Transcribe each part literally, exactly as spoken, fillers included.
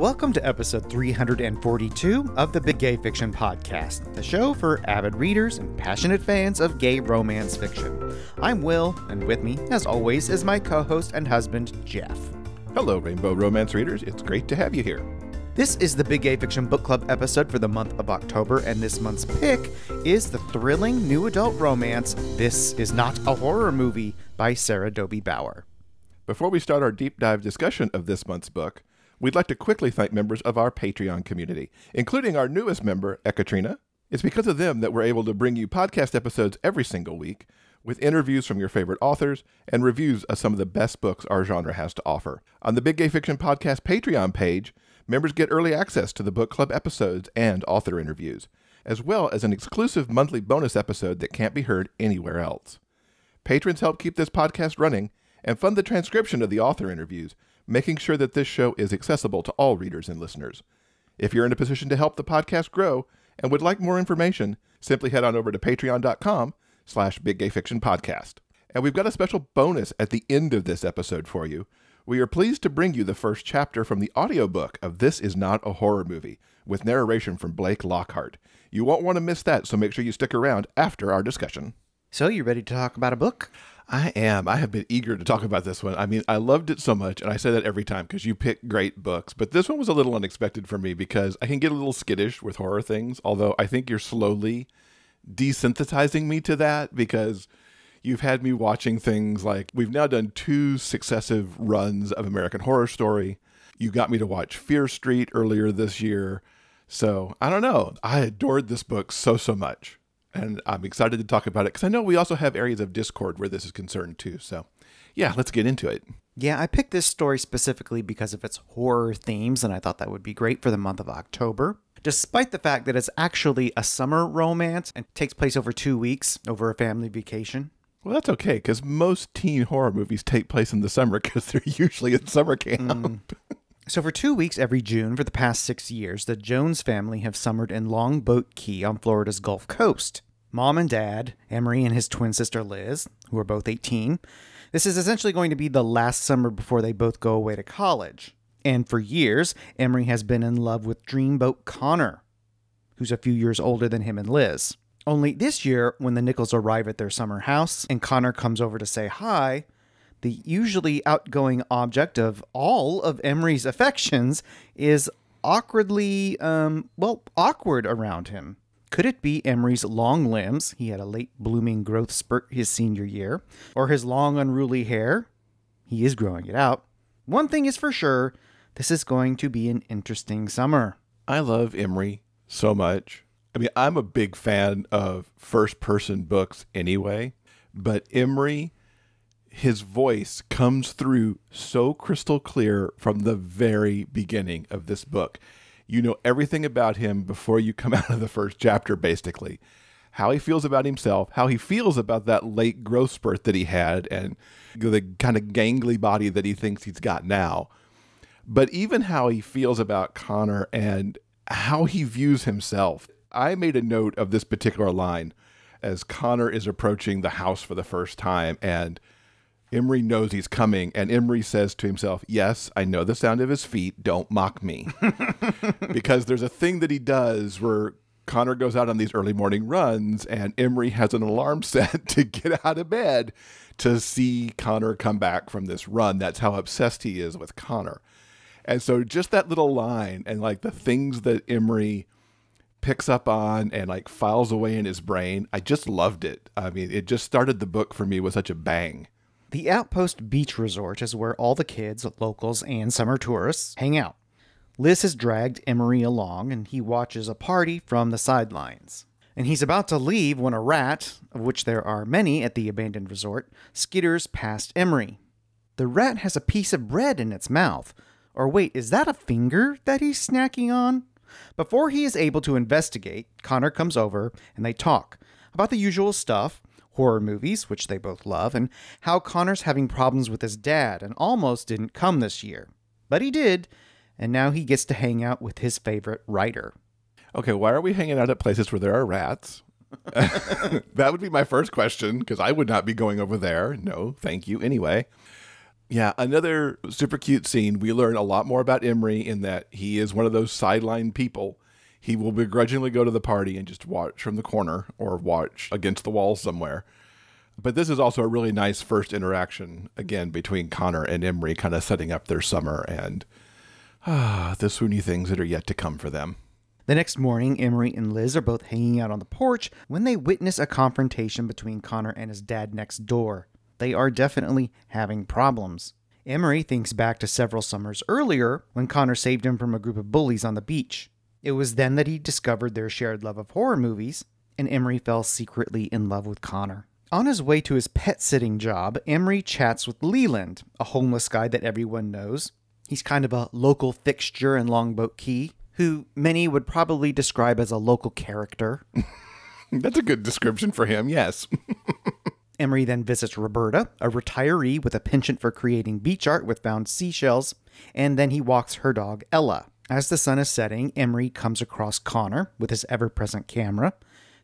Welcome to episode three hundred forty-two of the Big Gay Fiction Podcast, the show for avid readers and passionate fans of gay romance fiction. I'm Will, and with me, as always, is my co-host and husband, Jeff. Hello, Rainbow Romance readers. It's great to have you here. This is the Big Gay Fiction Book Club episode for the month of October, and this month's pick is the thrilling new adult romance, This Is Not a Horror Movie, by Sara Dobie Bauer. Before we start our deep dive discussion of this month's book, we'd like to quickly thank members of our Patreon community, including our newest member, Ekaterina. It's because of them that we're able to bring you podcast episodes every single week, with interviews from your favorite authors and reviews of some of the best books our genre has to offer. On the Big Gay Fiction Podcast Patreon page, members get early access to the book club episodes and author interviews, as well as an exclusive monthly bonus episode that can't be heard anywhere else. Patrons help keep this podcast running and fund the transcription of the author interviews, making sure that this show is accessible to all readers and listeners. If you're in a position to help the podcast grow and would like more information, simply head on over to patreon.com slash biggayfictionpodcast. And we've got a special bonus at the end of this episode for you. We are pleased to bring you the first chapter from the audiobook of This Is Not a Horror Movie, with narration from Blake Lockhart. You won't want to miss that, so make sure you stick around after our discussion. So, you ready to talk about a book? I am. I have been eager to talk about this one. I mean, I loved it so much, and I say that every time because you pick great books, but this one was a little unexpected for me because I can get a little skittish with horror things, although I think you're slowly desensitizing me to that because you've had me watching things like, we've now done two successive runs of American Horror Story. You got me to watch Fear Street earlier this year. So I don't know. I adored this book so, so much. And I'm excited to talk about it because I know we also have areas of discord where this is concerned too. So yeah, let's get into it. Yeah, I picked this story specifically because of its horror themes, and I thought that would be great for the month of October. Despite the fact that it's actually a summer romance and takes place over two weeks over a family vacation. Well, that's okay, because most teen horror movies take place in the summer because they're usually in summer camp. Mm. So for two weeks every June for the past six years, the Jones family have summered in Longboat Key on Florida's Gulf Coast. Mom and Dad, Emery and his twin sister Liz, who are both eighteen. This is essentially going to be the last summer before they both go away to college. And for years, Emery has been in love with Dreamboat Connor, who's a few years older than him and Liz. Only this year, when the Nichols arrive at their summer house and Connor comes over to say hi, the usually outgoing object of all of Emery's affections is awkwardly, um, well, awkward around him. Could it be Emery's long limbs? He had a late blooming growth spurt his senior year. Or his long unruly hair? He is growing it out. One thing is for sure, this is going to be an interesting summer. I love Emery so much. I mean, I'm a big fan of first-person books anyway, but Emery, his voice comes through so crystal clear from the very beginning of this book. You know everything about him before you come out of the first chapter, basically. How he feels about himself, how he feels about that late growth spurt that he had, and the kind of gangly body that he thinks he's got now. But even how he feels about Connor and how he views himself. I made a note of this particular line as Connor is approaching the house for the first time and Emery knows he's coming and Emery says to himself, yes, I know the sound of his feet. Don't mock me. Because there's a thing that he does where Connor goes out on these early morning runs and Emery has an alarm set to get out of bed to see Connor come back from this run. That's how obsessed he is with Connor. And so just that little line and like the things that Emery picks up on and like files away in his brain. I just loved it. I mean, it just started the book for me with such a bang. The Outpost Beach Resort is where all the kids, locals, and summer tourists hang out. Liz has dragged Emery along and he watches a party from the sidelines. And he's about to leave when a rat, of which there are many at the abandoned resort, skitters past Emery. The rat has a piece of bread in its mouth. Or wait, is that a finger that he's snacking on? Before he is able to investigate, Connor comes over and they talk about the usual stuff, horror movies, which they both love, and how Connor's having problems with his dad and almost didn't come this year. But he did, and now he gets to hang out with his favorite writer. Okay, why are we hanging out at places where there are rats? That would be my first question, because I would not be going over there. No, thank you anyway. Yeah, another super cute scene. We learn a lot more about Emery in that he is one of those sideline people. He will begrudgingly go to the party and just watch from the corner or watch against the wall somewhere. But this is also a really nice first interaction, again, between Connor and Emery, kind of setting up their summer and ah, the swoony things that are yet to come for them. The next morning, Emery and Liz are both hanging out on the porch when they witness a confrontation between Connor and his dad next door. They are definitely having problems. Emery thinks back to several summers earlier when Connor saved him from a group of bullies on the beach. It was then that he discovered their shared love of horror movies, and Emery fell secretly in love with Connor. On his way to his pet-sitting job, Emery chats with Leland, a homeless guy that everyone knows. He's kind of a local fixture in Longboat Key, who many would probably describe as a local character. That's a good description for him, yes. Emery then visits Roberta, a retiree with a penchant for creating beach art with found seashells, and then he walks her dog, Ella. As the sun is setting, Emery comes across Connor with his ever-present camera,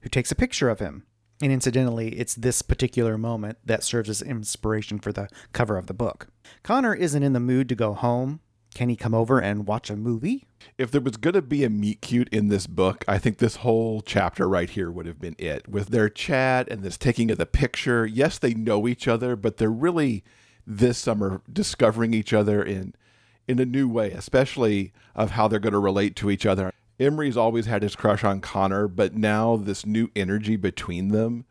who takes a picture of him. And incidentally, it's this particular moment that serves as inspiration for the cover of the book. Connor isn't in the mood to go home. Can he come over and watch a movie? If there was going to be a meet-cute in this book, I think this whole chapter right here would have been it. With their chat and this taking of the picture, yes, they know each other, but they're really this summer discovering each other in... in a new way, especially of how they're going to relate to each other. Emery's always had his crush on Connor, but now this new energy between them,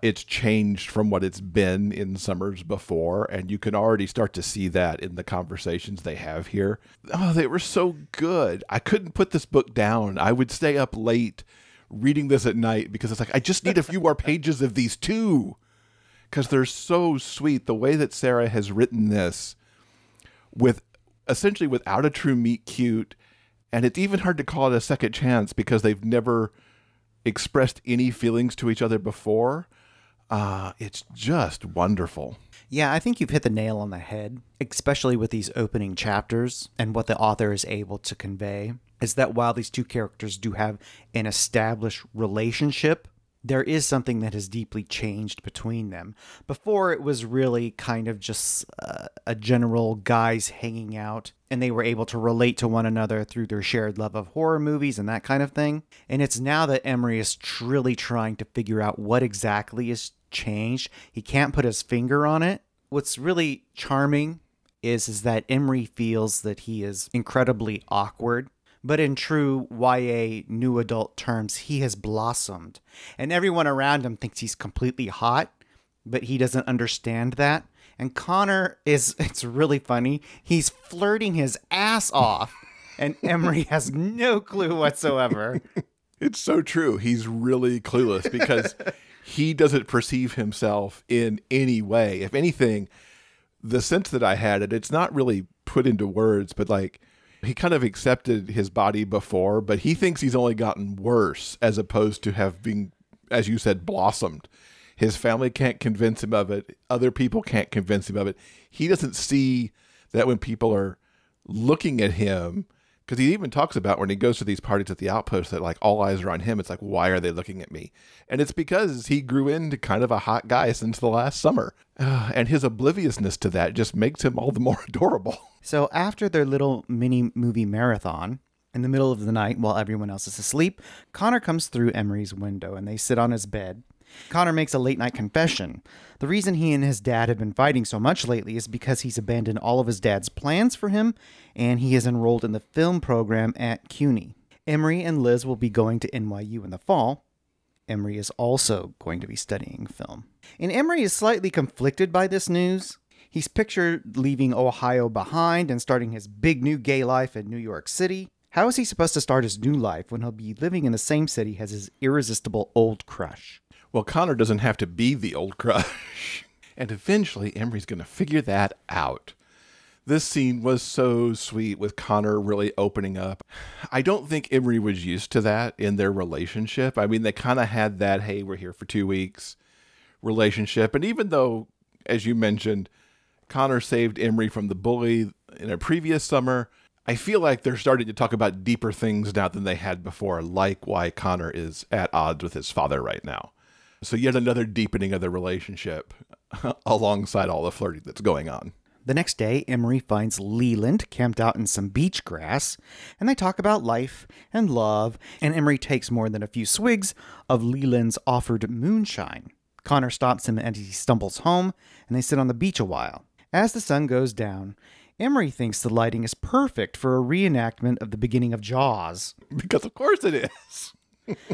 it's changed from what it's been in summers before, and you can already start to see that in the conversations they have here. Oh, they were so good. I couldn't put this book down. I would stay up late reading this at night because it's like, I just need a few more pages of these two because they're so sweet. The way that Sara has written this with essentially without a true meet cute, and it's even hard to call it a second chance because they've never expressed any feelings to each other before. Uh, it's just wonderful. Yeah, I think you've hit the nail on the head, especially with these opening chapters and what the author is able to convey, is that while these two characters do have an established relationship, there is something that has deeply changed between them. Before, it was really kind of just uh, a general guys hanging out, and they were able to relate to one another through their shared love of horror movies and that kind of thing. And it's now that Emery is truly trying to figure out what exactly has changed. He can't put his finger on it. What's really charming is, is that Emery feels that he is incredibly awkward. But in true Y A new adult terms, he has blossomed. And everyone around him thinks he's completely hot, but he doesn't understand that. And Connor is, it's really funny, he's flirting his ass off, and Emery has no clue whatsoever. It's so true. He's really clueless because he doesn't perceive himself in any way. If anything, the sense that I had, and it's not really put into words, but like, he kind of accepted his body before, but he thinks he's only gotten worse as opposed to have been, as you said, blossomed. His family can't convince him of it. Other people can't convince him of it. He doesn't see that when people are looking at him, because he even talks about when he goes to these parties at the outpost that like all eyes are on him. It's like, why are they looking at me? And it's because he grew into kind of a hot guy since the last summer. Uh, and his obliviousness to that just makes him all the more adorable. So after their little mini movie marathon, in the middle of the night while everyone else is asleep, Connor comes through Emery's window and they sit on his bed. Connor makes a late night confession. The reason he and his dad have been fighting so much lately is because he's abandoned all of his dad's plans for him, and he is enrolled in the film program at C U N Y. Emery and Liz will be going to N Y U in the fall. Emery is also going to be studying film. And Emery is slightly conflicted by this news. He's pictured leaving Ohio behind and starting his big new gay life in New York City. How is he supposed to start his new life when he'll be living in the same city as his irresistible old crush? Well, Connor doesn't have to be the old crush. And eventually, Emery's going to figure that out. This scene was so sweet with Connor really opening up. I don't think Emery was used to that in their relationship. I mean, they kind of had that, hey, we're here for two weeks relationship. And even though, as you mentioned, Connor saved Emery from the bully in a previous summer, I feel like they're starting to talk about deeper things now than they had before, like why Connor is at odds with his father right now. So yet another deepening of the relationship alongside all the flirting that's going on. The next day, Emery finds Leland camped out in some beach grass, and they talk about life and love, and Emery takes more than a few swigs of Leland's offered moonshine. Connor stops him and he stumbles home, and they sit on the beach a while. As the sun goes down, Emery thinks the lighting is perfect for a reenactment of the beginning of Jaws. Because of course it is.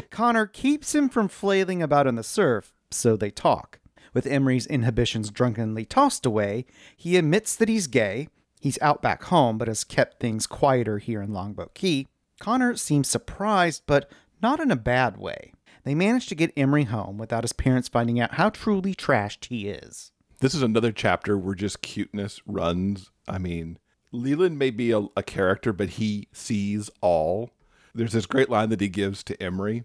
Connor keeps him from flailing about in the surf, so they talk. With Emery's inhibitions drunkenly tossed away, he admits that he's gay. He's out back home, but has kept things quieter here in Longboat Key. Connor seems surprised, but not in a bad way. They manage to get Emery home without his parents finding out how truly trashed he is. This is another chapter where just cuteness runs. I mean, Leland may be a, a character, but he sees all. There's this great line that he gives to Emery,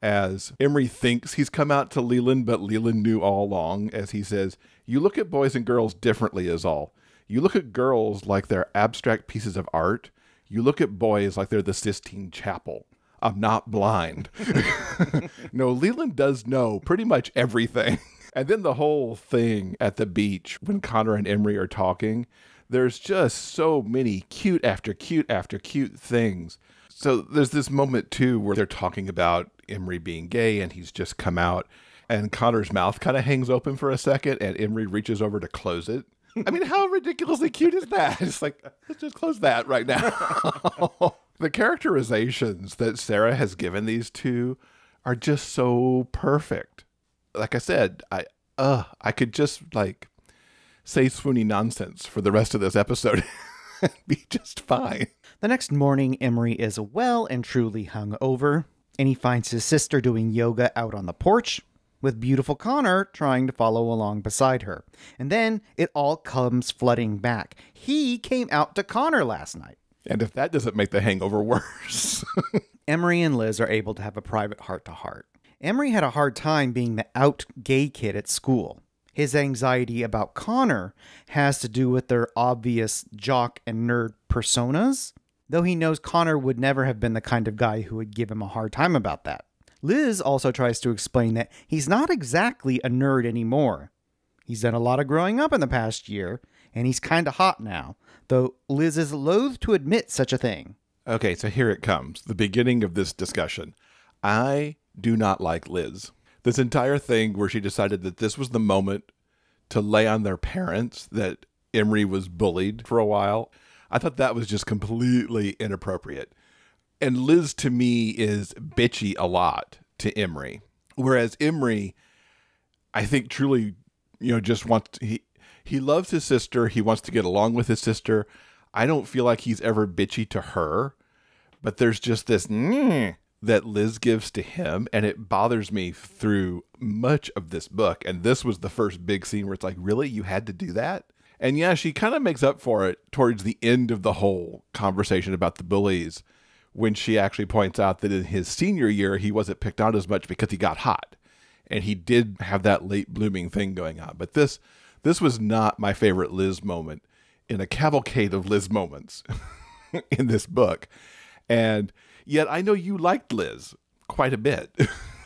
as Emery thinks he's come out to Leland, but Leland knew all along, as he says, "You look at boys and girls differently is all. You look at girls like they're abstract pieces of art. You look at boys like they're the Sistine Chapel. I'm not blind." No, Leland does know pretty much everything. And then the whole thing at the beach when Connor and Emery are talking, there's just so many cute after cute after cute things. So there's this moment too where they're talking about Emery being gay and he's just come out, and Connor's mouth kind of hangs open for a second and Emery reaches over to close it. I mean, how ridiculously cute is that? It's like, let's just close that right now. The characterizations that Sara has given these two are just so perfect. Like I said, I uh I could just like say swoony nonsense for the rest of this episode and be just fine. The next morning, Emery is well and truly hungover, and he finds his sister doing yoga out on the porch, with beautiful Connor trying to follow along beside her. And then it all comes flooding back. He came out to Connor last night. And if that doesn't make the hangover worse. Emery and Liz are able to have a private heart-to-heart. Emery had a hard time being the out gay kid at school. His anxiety about Connor has to do with their obvious jock and nerd personas, though he knows Connor would never have been the kind of guy who would give him a hard time about that. Liz also tries to explain that he's not exactly a nerd anymore. He's done a lot of growing up in the past year, and he's kind of hot now, though Liz is loath to admit such a thing. Okay, so here it comes, the beginning of this discussion. I do not like Liz. This entire thing where she decided that this was the moment to lay on their parents that Emery was bullied for a while, I thought that was just completely inappropriate. And Liz, to me, is bitchy a lot to Emery. Whereas Emery, I think truly, you know, just wants to, he, he loves his sister. He wants to get along with his sister. I don't feel like he's ever bitchy to her. But there's just this mm, that Liz gives to him. And it bothers me through much of this book. And this was the first big scene where it's like, really? You had to do that? And yeah, she kind of makes up for it towards the end of the whole conversation about the bullies when she actually points out that in his senior year, he wasn't picked on as much because he got hot. And he did have that late blooming thing going on. But this this was not my favorite Liz moment in a cavalcade of Liz moments in this book. And yet I know you liked Liz quite a bit.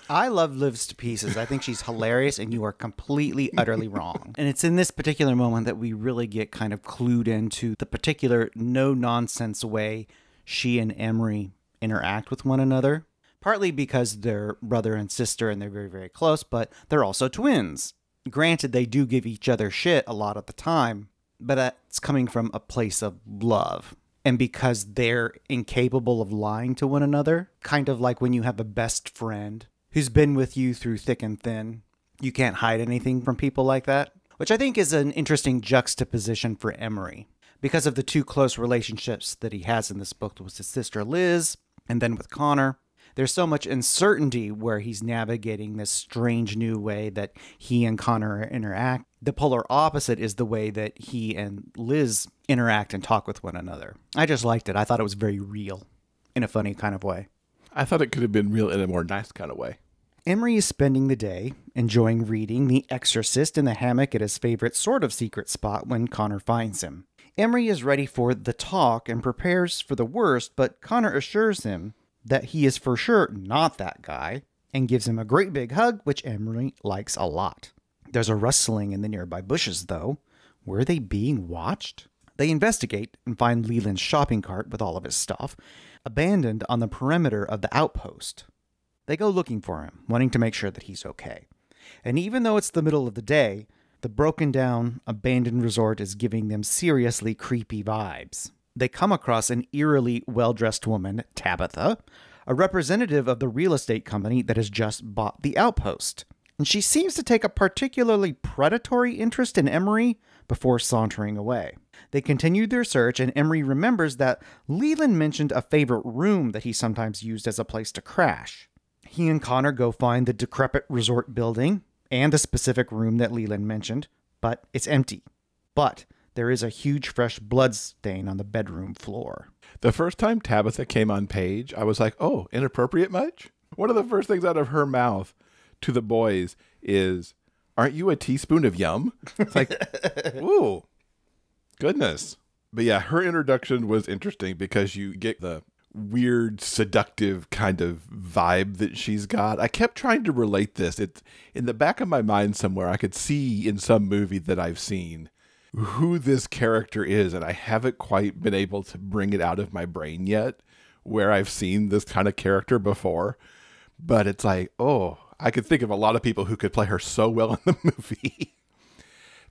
I love Liz to pieces. I think she's hilarious, and you are completely, utterly wrong. And it's in this particular moment that we really get kind of clued into the particular no-nonsense way she and Emery interact with one another, partly because they're brother and sister and they're very, very close, but they're also twins. Granted, they do give each other shit a lot of the time, but that's coming from a place of love. And because they're incapable of lying to one another, kind of like when you have a best friend who's been with you through thick and thin. You can't hide anything from people like that, which I think is an interesting juxtaposition for Emery because of the two close relationships that he has in this book with his sister Liz and then with Connor. There's so much uncertainty where he's navigating this strange new way that he and Connor interact. The polar opposite is the way that he and Liz interact and talk with one another. I just liked it. I thought it was very real in a funny kind of way. I thought it could have been real in a more nice kind of way. Emery is spending the day enjoying reading The Exorcist in the hammock at his favorite sort of secret spot when Connor finds him. Emery is ready for the talk and prepares for the worst, but Connor assures him that he is for sure not that guy and gives him a great big hug, which Emery likes a lot. There's a rustling in the nearby bushes, though, Were they being watched? They investigate and find Leland's shopping cart with all of his stuff, abandoned on the perimeter of the outpost. They go looking for him, wanting to make sure that he's okay. And even though it's the middle of the day, the broken-down, abandoned resort is giving them seriously creepy vibes. They come across an eerily well-dressed woman, Tabitha, a representative of the real estate company that has just bought the outpost. And she seems to take a particularly predatory interest in Emery before sauntering away. They continue their search, and Emery remembers that Leland mentioned a favorite room that he sometimes used as a place to crash. He and Connor go find the decrepit resort building and the specific room that Leland mentioned, but it's empty. But there is a huge fresh blood stain on the bedroom floor. The first time Tabitha came on page, I was like, oh, inappropriate much? One of the first things out of her mouth to the boys is, aren't you a teaspoon of yum? It's like, ooh, goodness. But yeah, her introduction was interesting because you get the weird, seductive kind of vibe that she's got. I kept trying to relate this. It's in the back of my mind somewhere. I could see in some movie that I've seen who this character is, and I haven't quite been able to bring it out of my brain yet where I've seen this kind of character before. But it's like, oh, I could think of a lot of people who could play her so well in the movie.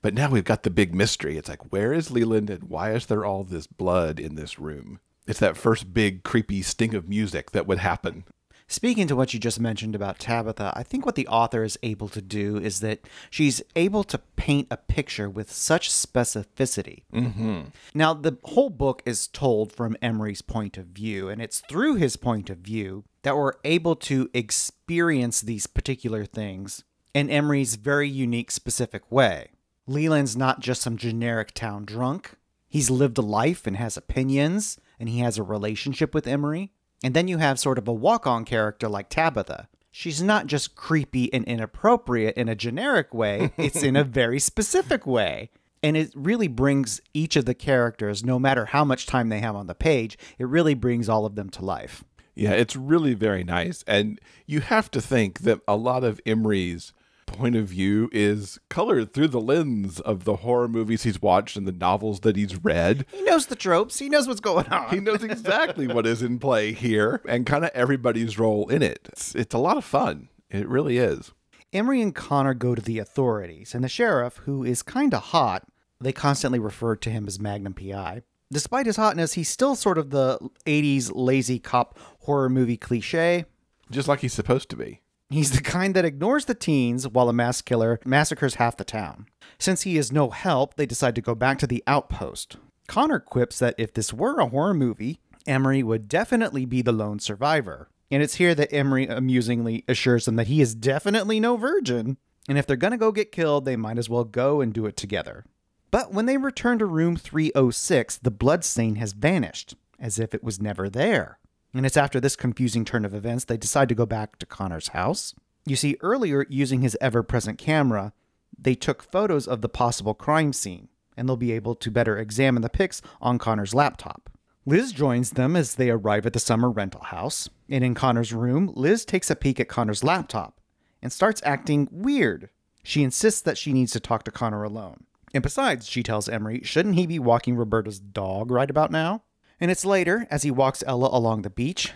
But now we've got the big mystery. It's like, where is Leland and why is there all this blood in this room? It's that first big creepy sting of music that would happen. Speaking to what you just mentioned about Tabitha, I think what the author is able to do is that she's able to paint a picture with such specificity. Mm-hmm. Now, the whole book is told from Emery's point of view, and it's through his point of view that we're able to experience these particular things in Emery's very unique, specific way. Leland's not just some generic town drunk. He's lived a life and has opinions, and he has a relationship with Emery. And then you have sort of a walk-on character like Tabitha. She's not just creepy and inappropriate in a generic way. It's in a very specific way. And it really brings each of the characters, no matter how much time they have on the page, it really brings all of them to life. Yeah, it's really very nice. And you have to think that a lot of Emery's point of view is colored through the lens of the horror movies he's watched and the novels that he's read. He knows the tropes. He knows what's going on. He knows exactly what is in play here and kind of everybody's role in it. It's, it's a lot of fun. It really is. Emery and Connor go to the authorities, and the sheriff, who is kind of hot, they constantly refer to him as Magnum P I Despite his hotness, he's still sort of the eighties lazy cop horror movie cliche. Just like he's supposed to be. He's the kind that ignores the teens while a mass killer massacres half the town. Since he is no help, they decide to go back to the outpost. Connor quips that if this were a horror movie, Emery would definitely be the lone survivor. And it's here that Emery amusingly assures them that he is definitely no virgin. And if they're gonna go get killed, they might as well go and do it together. But when they return to room three oh six, the bloodstain has vanished, as if it was never there. And it's after this confusing turn of events, they decide to go back to Connor's house. You see, earlier, using his ever-present camera, they took photos of the possible crime scene, and they'll be able to better examine the pics on Connor's laptop. Liz joins them as they arrive at the summer rental house, and in Connor's room, Liz takes a peek at Connor's laptop and starts acting weird. She insists that she needs to talk to Connor alone. And besides, she tells Emery, shouldn't he be walking Roberta's dog right about now? And it's later, as he walks Ella along the beach,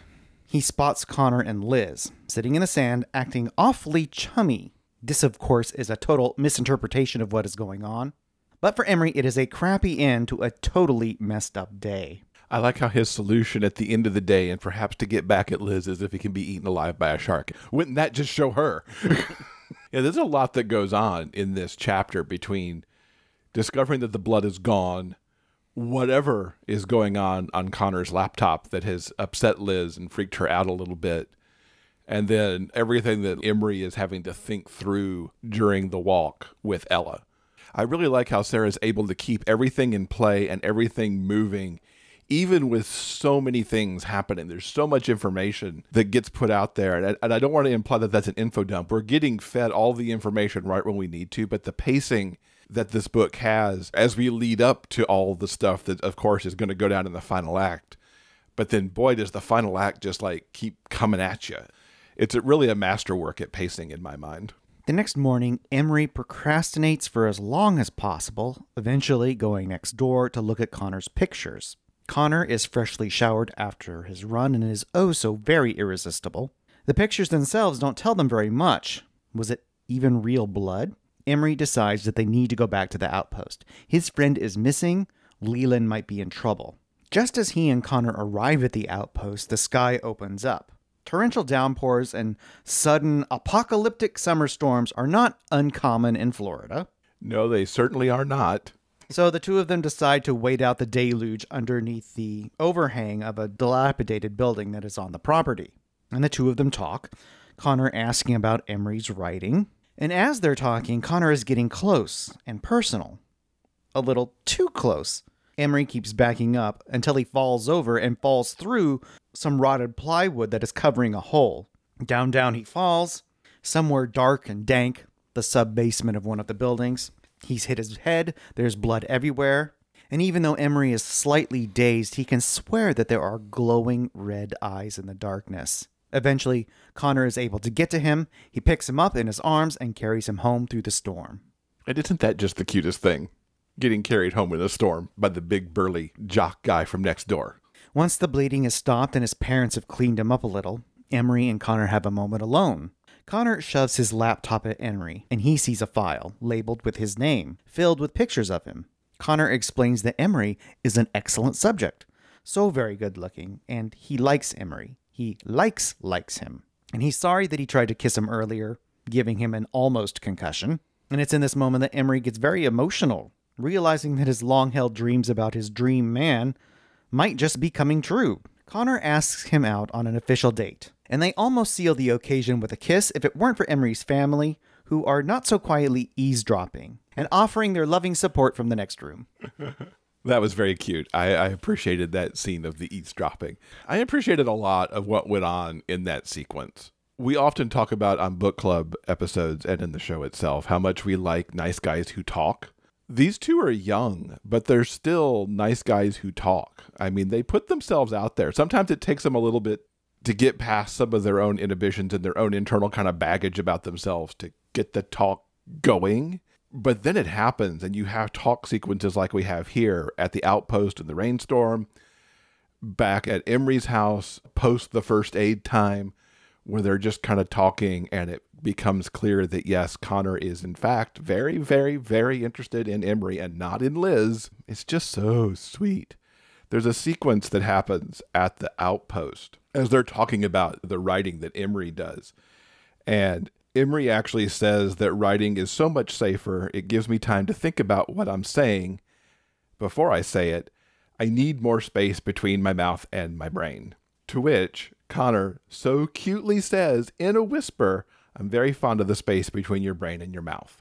he spots Connor and Liz, sitting in the sand, acting awfully chummy. This, of course, is a total misinterpretation of what is going on. But for Emery, it is a crappy end to a totally messed up day. I like how his solution at the end of the day, and perhaps to get back at Liz, is if he can be eaten alive by a shark. Wouldn't that just show her? Yeah, there's a lot that goes on in this chapter between discovering that the blood is gone, whatever is going on on Connor's laptop that has upset Liz and freaked her out a little bit, and then everything that Emery is having to think through during the walk with Ella. I really like how Sarah's able to keep everything in play and everything moving, even with so many things happening. There's so much information that gets put out there, and I, and I don't want to imply that that's an info dump. We're getting fed all the information right when we need to, but the pacing that this book has as we lead up to all the stuff that, of course, is going to go down in the final act. But then, boy, does the final act just, like, keep coming at you. It's really a masterwork at pacing in my mind. The next morning, Emery procrastinates for as long as possible, eventually going next door to look at Connor's pictures. Connor is freshly showered after his run and is oh so very irresistible. The pictures themselves don't tell them very much. Was it even real blood? Emery decides that they need to go back to the outpost. His friend is missing. Leland might be in trouble. Just as he and Connor arrive at the outpost, the sky opens up. Torrential downpours and sudden apocalyptic summer storms are not uncommon in Florida. No, they certainly are not. So the two of them decide to wait out the deluge underneath the overhang of a dilapidated building that is on the property. And the two of them talk, Connor asking about Emery's writing. And as they're talking, Connor is getting close and personal. A little too close. Emery keeps backing up until he falls over and falls through some rotted plywood that is covering a hole. Down, down he falls, somewhere dark and dank, the sub-basement of one of the buildings. He's hit his head, there's blood everywhere, and even though Emery is slightly dazed, he can swear that there are glowing red eyes in the darkness. Eventually, Connor is able to get to him, he picks him up in his arms and carries him home through the storm. And isn't that just the cutest thing? Getting carried home in a storm by the big burly jock guy from next door. Once the bleeding is stopped and his parents have cleaned him up a little, Emery and Connor have a moment alone. Connor shoves his laptop at Emery, and he sees a file, labeled with his name, filled with pictures of him. Connor explains that Emery is an excellent subject, so very good-looking, and he likes Emery. He likes likes him. And he's sorry that he tried to kiss him earlier, giving him an almost concussion. And it's in this moment that Emery gets very emotional, realizing that his long-held dreams about his dream man might just be coming true. Connor asks him out on an official date, and they almost seal the occasion with a kiss if it weren't for Emery's family, who are not so quietly eavesdropping and offering their loving support from the next room. That was very cute. I, I appreciated that scene of the eavesdropping. I appreciated a lot of what went on in that sequence. We often talk about on book club episodes and in the show itself how much we like nice guys who talk. These two are young, but they're still nice guys who talk. I mean, they put themselves out there. Sometimes it takes them a little bit to get past some of their own inhibitions and their own internal kind of baggage about themselves to get the talk going. But then it happens, and you have talk sequences like we have here at the outpost in the rainstorm, back at Emery's house, post the first aid time, where they're just kind of talking, and it becomes clear that, yes, Connor is, in fact, very, very, very interested in Emery and not in Liz. It's just so sweet. There's a sequence that happens at the outpost as they're talking about the writing that Emery does. And Emery actually says that writing is so much safer. It gives me time to think about what I'm saying before I say it. I need more space between my mouth and my brain. To which Connor so cutely says in a whisper, I'm very fond of the space between your brain and your mouth.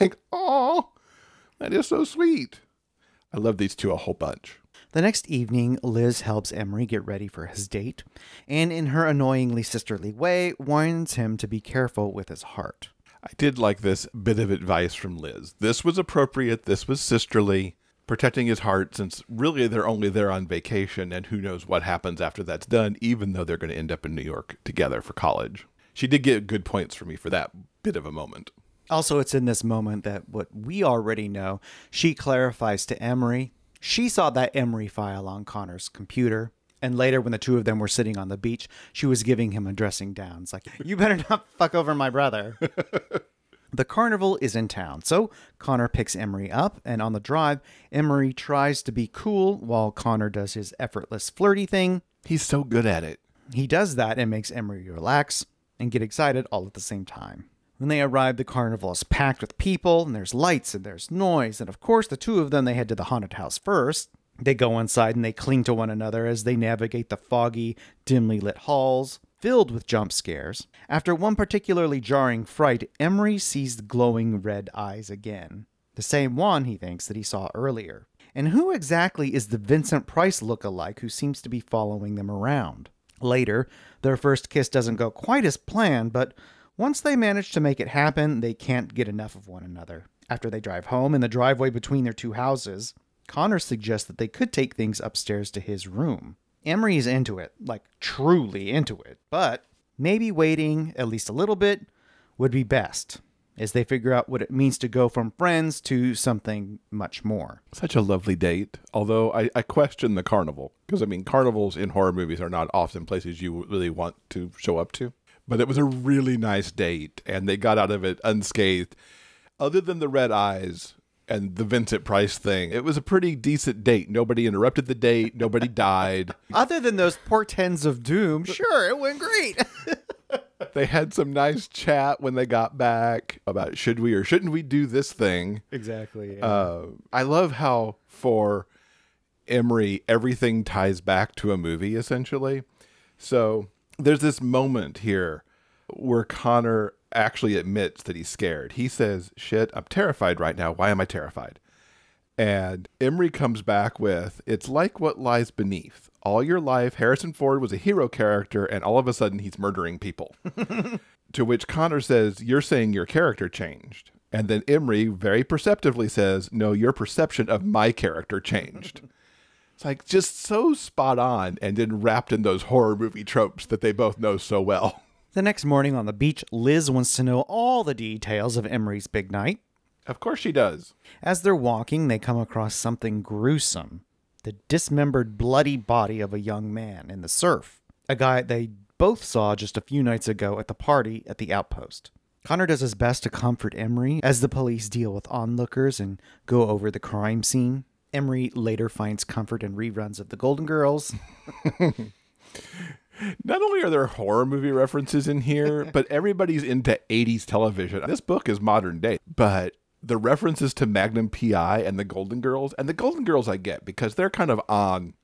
Like, oh, that is so sweet. I love these two a whole bunch. The next evening, Liz helps Emery get ready for his date, and in her annoyingly sisterly way, warns him to be careful with his heart. I did like this bit of advice from Liz. This was appropriate. This was sisterly. Protecting his heart, since really they're only there on vacation, and who knows what happens after that's done, even though they're going to end up in New York together for college. She did get good points for me for that bit of a moment. Also, it's in this moment that what we already know, she clarifies to Emery. She saw that Emery file on Connor's computer. And later, when the two of them were sitting on the beach, she was giving him a dressing down. It's like, you better not fuck over my brother. The carnival is in town. So Connor picks Emery up. And on the drive, Emery tries to be cool while Connor does his effortless flirty thing. He's so good at it. He does that and makes Emery relax and get excited all at the same time. When they arrive, the carnival is packed with people, and there's lights, and there's noise, and of course, the two of them, they head to the haunted house first. They go inside, and they cling to one another as they navigate the foggy, dimly lit halls, filled with jump scares. After one particularly jarring fright, Emery sees the glowing red eyes again. The same one, he thinks, that he saw earlier. And who exactly is the Vincent Price lookalike who seems to be following them around? Later, their first kiss doesn't go quite as planned, but once they manage to make it happen, they can't get enough of one another. After they drive home in the driveway between their two houses, Connor suggests that they could take things upstairs to his room. Emery is into it, like truly into it, but maybe waiting at least a little bit would be best as they figure out what it means to go from friends to something much more. Such a lovely date. Although I, I question the carnival, because I mean, carnivals in horror movies are not often places you really want to show up to. But it was a really nice date, and they got out of it unscathed. Other than the red eyes and the Vincent Price thing, it was a pretty decent date. Nobody interrupted the date. Nobody died. Other than those portends of doom, sure, it went great. They had some nice chat when they got back about should we or shouldn't we do this thing. Exactly. Yeah. Uh, I love how for Emery, everything ties back to a movie, essentially. So there's this moment here where Connor actually admits that he's scared. He says, shit, I'm terrified right now. Why am I terrified? And Emery comes back with, it's like what lies beneath. All your life, Harrison Ford was a hero character, and all of a sudden he's murdering people. To which Connor says, you're saying your character changed. And then Emery very perceptively says, no, your perception of my character changed. It's like just so spot on, and then wrapped in those horror movie tropes that they both know so well. The next morning on the beach, Liz wants to know all the details of Emery's big night. Of course she does. As they're walking, they come across something gruesome. The dismembered, bloody body of a young man in the surf. A guy they both saw just a few nights ago at the party at the outpost. Connor does his best to comfort Emery as the police deal with onlookers and go over the crime scene. Emery later finds comfort in reruns of the Golden Girls. Not only are there horror movie references in here, but everybody's into eighties television. This book is modern day, but the references to Magnum P I and the Golden Girls, and the Golden Girls I get because they're kind of on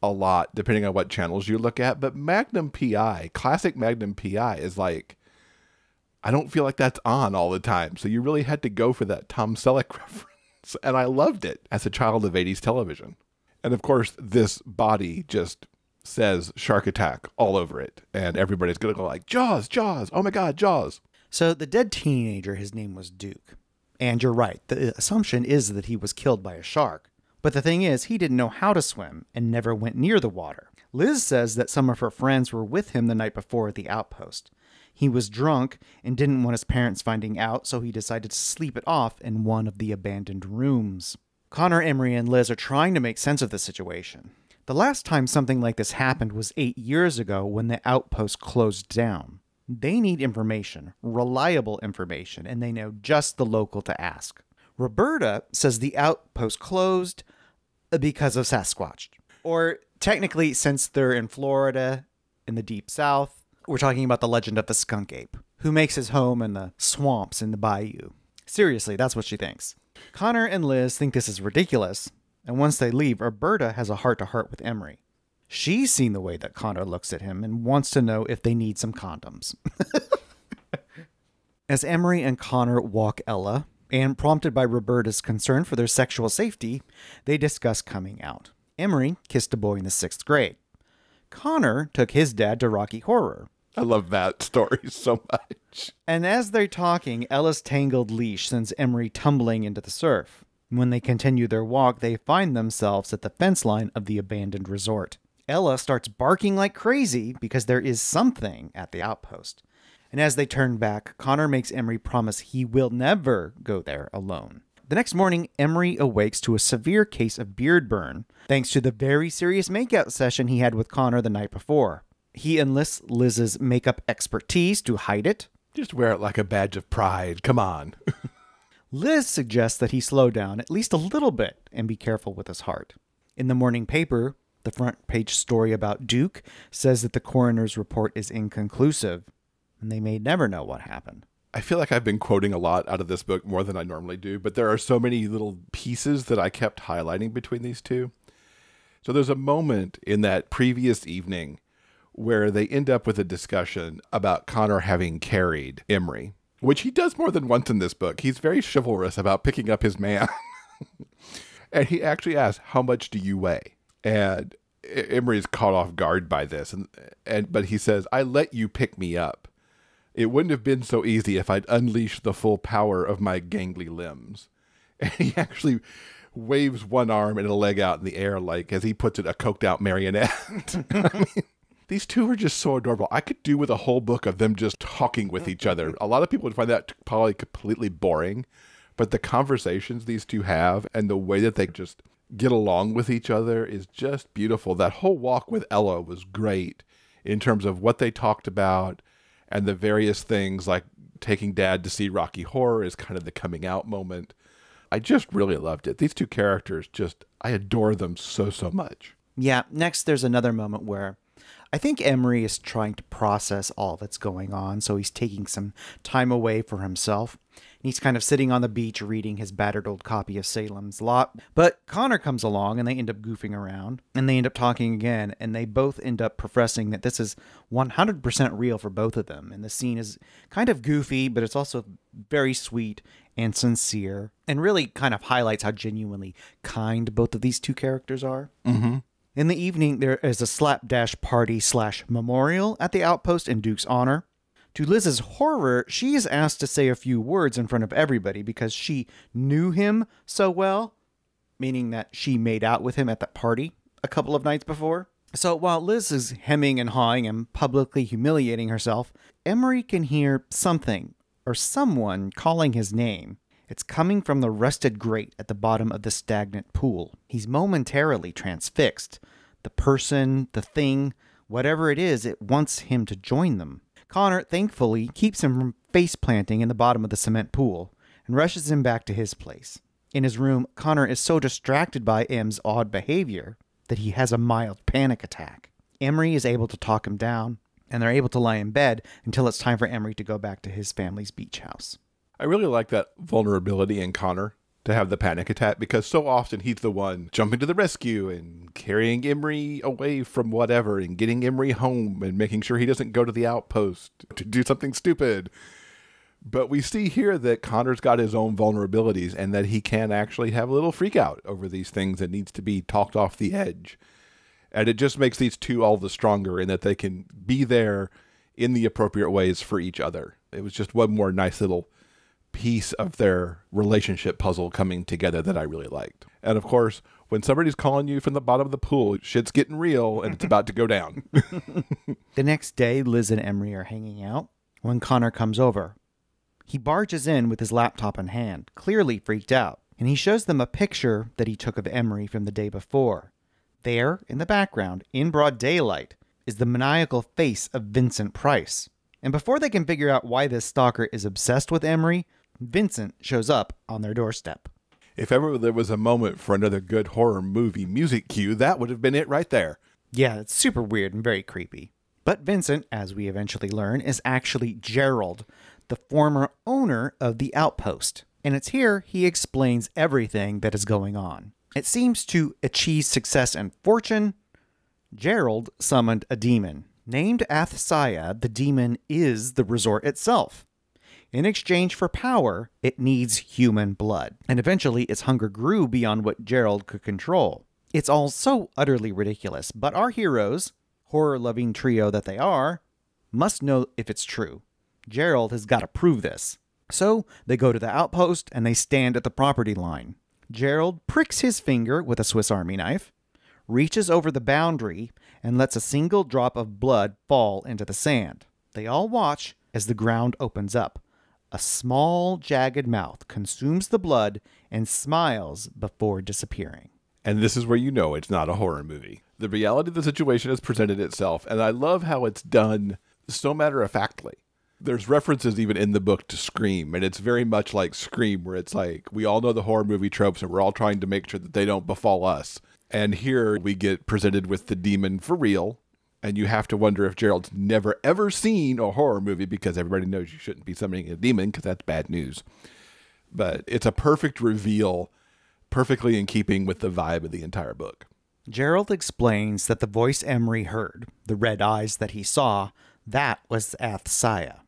a lot depending on what channels you look at, but Magnum P I, classic Magnum P I is like, I don't feel like that's on all the time. So you really had to go for that Tom Selleck reference, and I loved it as a child of eighties television. And of course, this body just says shark attack all over it, and everybody's gonna go like, Jaws, Jaws, oh my God, Jaws. So the dead teenager, his name was Duke. And you're right, the assumption is that he was killed by a shark. But the thing is, he didn't know how to swim and never went near the water. Liz says that some of her friends were with him the night before at the outpost. He was drunk and didn't want his parents finding out, so he decided to sleep it off in one of the abandoned rooms. Connor, Emery, and Liz are trying to make sense of the situation. The last time something like this happened was eight years ago when the outpost closed down. They need information, reliable information, and they know just the local to ask. Roberta says the outpost closed because of Sasquatch. Or technically, since they're in Florida, in the deep south, we're talking about the legend of the skunk ape, who makes his home in the swamps in the bayou. Seriously, that's what she thinks. Connor and Liz think this is ridiculous, and once they leave, Roberta has a heart-to-heart with Emery. She's seen the way that Connor looks at him and wants to know if they need some condoms. As Emery and Connor walk Ella, and prompted by Roberta's concern for their sexual safety, they discuss coming out. Emery kissed a boy in the sixth grade. Connor took his dad to Rocky Horror. I love that story so much. And as they're talking, Ella's tangled leash sends Emery tumbling into the surf. When they continue their walk, they find themselves at the fence line of the abandoned resort. Ella starts barking like crazy because there is something at the outpost. And as they turn back, Connor makes Emery promise he will never go there alone. The next morning, Emery awakes to a severe case of beard burn, thanks to the very serious makeout session he had with Connor the night before. He enlists Liz's makeup expertise to hide it. Just wear it like a badge of pride. Come on. Liz suggests that he slow down at least a little bit and be careful with his heart. In the morning paper, the front page story about Duke says that the coroner's report is inconclusive, and they may never know what happened. I feel like I've been quoting a lot out of this book more than I normally do, but there are so many little pieces that I kept highlighting between these two. So there's a moment in that previous evening where they end up with a discussion about Connor having carried Emery, which he does more than once in this book. He's very chivalrous about picking up his man. And he actually asks, how much do you weigh? And Emery's caught off guard by this. And, and but he says, I let you pick me up. It wouldn't have been so easy if I'd unleashed the full power of my gangly limbs. And he actually waves one arm and a leg out in the air like, as he puts it, a coked out marionette. I mean, These two are just so adorable. I could do with a whole book of them just talking with each other. A lot of people would find that probably completely boring, but the conversations these two have and the way that they just get along with each other is just beautiful. That whole walk with Ella was great in terms of what they talked about and the various things, like taking Dad to see Rocky Horror is kind of the coming out moment. I just really loved it. These two characters, just, I adore them so, so much. Yeah. Next, there's another moment where I think Emery is trying to process all that's going on. So he's taking some time away for himself. And he's kind of sitting on the beach reading his battered old copy of Salem's Lot. But Connor comes along and they end up goofing around and they end up talking again. And they both end up professing that this is one hundred percent real for both of them. And the scene is kind of goofy, but it's also very sweet and sincere, and really kind of highlights how genuinely kind both of these two characters are. Mm-hmm. In the evening, there is a slapdash party slash memorial at the outpost in Duke's honor. To Liz's horror, she is asked to say a few words in front of everybody because she knew him so well, meaning that she made out with him at that party a couple of nights before. So while Liz is hemming and hawing and publicly humiliating herself, Emery can hear something or someone calling his name. It's coming from the rusted grate at the bottom of the stagnant pool. He's momentarily transfixed. The person, the thing, whatever it is, it wants him to join them. Connor, thankfully, keeps him from face-planting in the bottom of the cement pool and rushes him back to his place. In his room, Connor is so distracted by M's odd behavior that he has a mild panic attack. Emery is able to talk him down, and they're able to lie in bed until it's time for Emery to go back to his family's beach house. I really like that vulnerability in Connor to have the panic attack, because so often he's the one jumping to the rescue and carrying Emery away from whatever and getting Emery home and making sure he doesn't go to the outpost to do something stupid. But we see here that Connor's got his own vulnerabilities and that he can actually have a little freak out over these things that needs to be talked off the edge. And it just makes these two all the stronger in that they can be there in the appropriate ways for each other. It was just one more nice little piece of their relationship puzzle coming together that I really liked. And of course, when somebody's calling you from the bottom of the pool, shit's getting real and it's about to go down. The next day, Liz and Emery are hanging out when Connor comes over. He barges in with his laptop in hand, clearly freaked out, and he shows them a picture that he took of Emery from the day before. There, in the background, in broad daylight, is the maniacal face of Vincent Price. And before they can figure out why this stalker is obsessed with Emery, Vincent shows up on their doorstep. If ever there was a moment for another good horror movie music cue, that would have been it right there. Yeah, it's super weird and very creepy. But Vincent, as we eventually learn, is actually Gerald, the former owner of the outpost. And it's here he explains everything that is going on. It seems to achieve success and fortune, Gerald summoned a demon. Named Athsaya, the demon is the resort itself. In exchange for power, it needs human blood. And eventually, its hunger grew beyond what Gerald could control. It's all so utterly ridiculous, but our heroes, horror-loving trio that they are, must know if it's true. Gerald has got to prove this. So, they go to the outpost, and they stand at the property line. Gerald pricks his finger with a Swiss Army knife, reaches over the boundary, and lets a single drop of blood fall into the sand. They all watch as the ground opens up. A small, jagged mouth consumes the blood and smiles before disappearing. And this is where you know it's not a horror movie. The reality of the situation has presented itself, and I love how it's done so matter-of-factly. There's references even in the book to Scream, and it's very much like Scream, where it's like, we all know the horror movie tropes, and we're all trying to make sure that they don't befall us. And here we get presented with the demon for real. And you have to wonder if Gerald's never, ever seen a horror movie, because everybody knows you shouldn't be summoning a demon because that's bad news. But it's a perfect reveal, perfectly in keeping with the vibe of the entire book. Gerald explains that the voice Emery heard, the red eyes that he saw, that was Athsaya.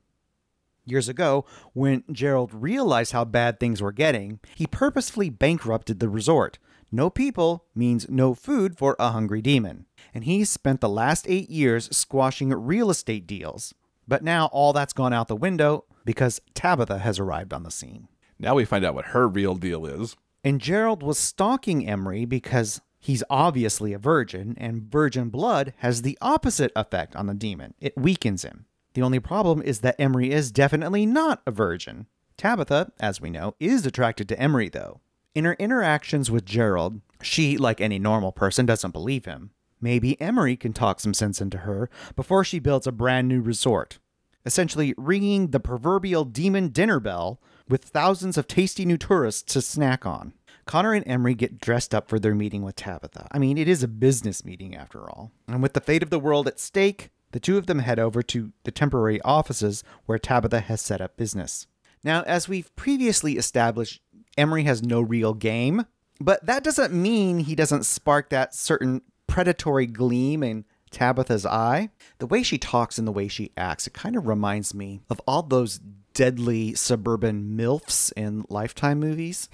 Years ago, when Gerald realized how bad things were getting, he purposefully bankrupted the resort. No people means no food for a hungry demon. And he's spent the last eight years squashing real estate deals. But now all that's gone out the window because Tabitha has arrived on the scene. Now we find out what her real deal is. And Gerald was stalking Emery because He's obviously a virgin, and virgin blood has the opposite effect on the demon. It weakens him. The only problem is that Emery is definitely not a virgin. Tabitha, as we know, is attracted to Emery, though. In her interactions with Gerald, she, like any normal person, doesn't believe him. Maybe Emery can talk some sense into her before she builds a brand new resort, essentially ringing the proverbial demon dinner bell with thousands of tasty new tourists to snack on. Connor and Emery get dressed up for their meeting with Tabitha. I mean, it is a business meeting after all. And with the fate of the world at stake, the two of them head over to the temporary offices where Tabitha has set up business. Now, as we've previously established, Emery has no real game, but that doesn't mean he doesn't spark that certain predatory gleam in Tabitha's eye. The way she talks and the way she acts, it kind of reminds me of all those deadly suburban MILFs in Lifetime movies.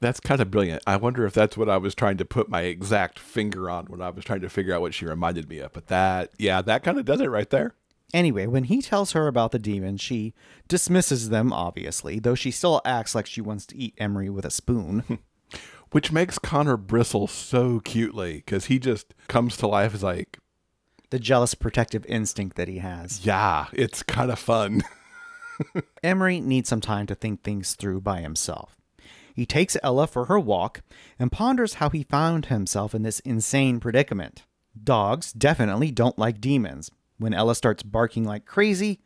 That's kind of brilliant. I wonder if that's what I was trying to put my exact finger on when I was trying to figure out what she reminded me of. But that, yeah, that kind of does it right there. Anyway, when he tells her about the demon, she dismisses them, obviously, though she still acts like she wants to eat Emery with a spoon. Which makes Connor bristle so cutely, because he just comes to life as like, the jealous protective instinct that he has. Yeah, it's kind of fun. Emery needs some time to think things through by himself. He takes Ella for her walk and ponders how he found himself in this insane predicament. Dogs definitely don't like demons. When Ella starts barking like crazy,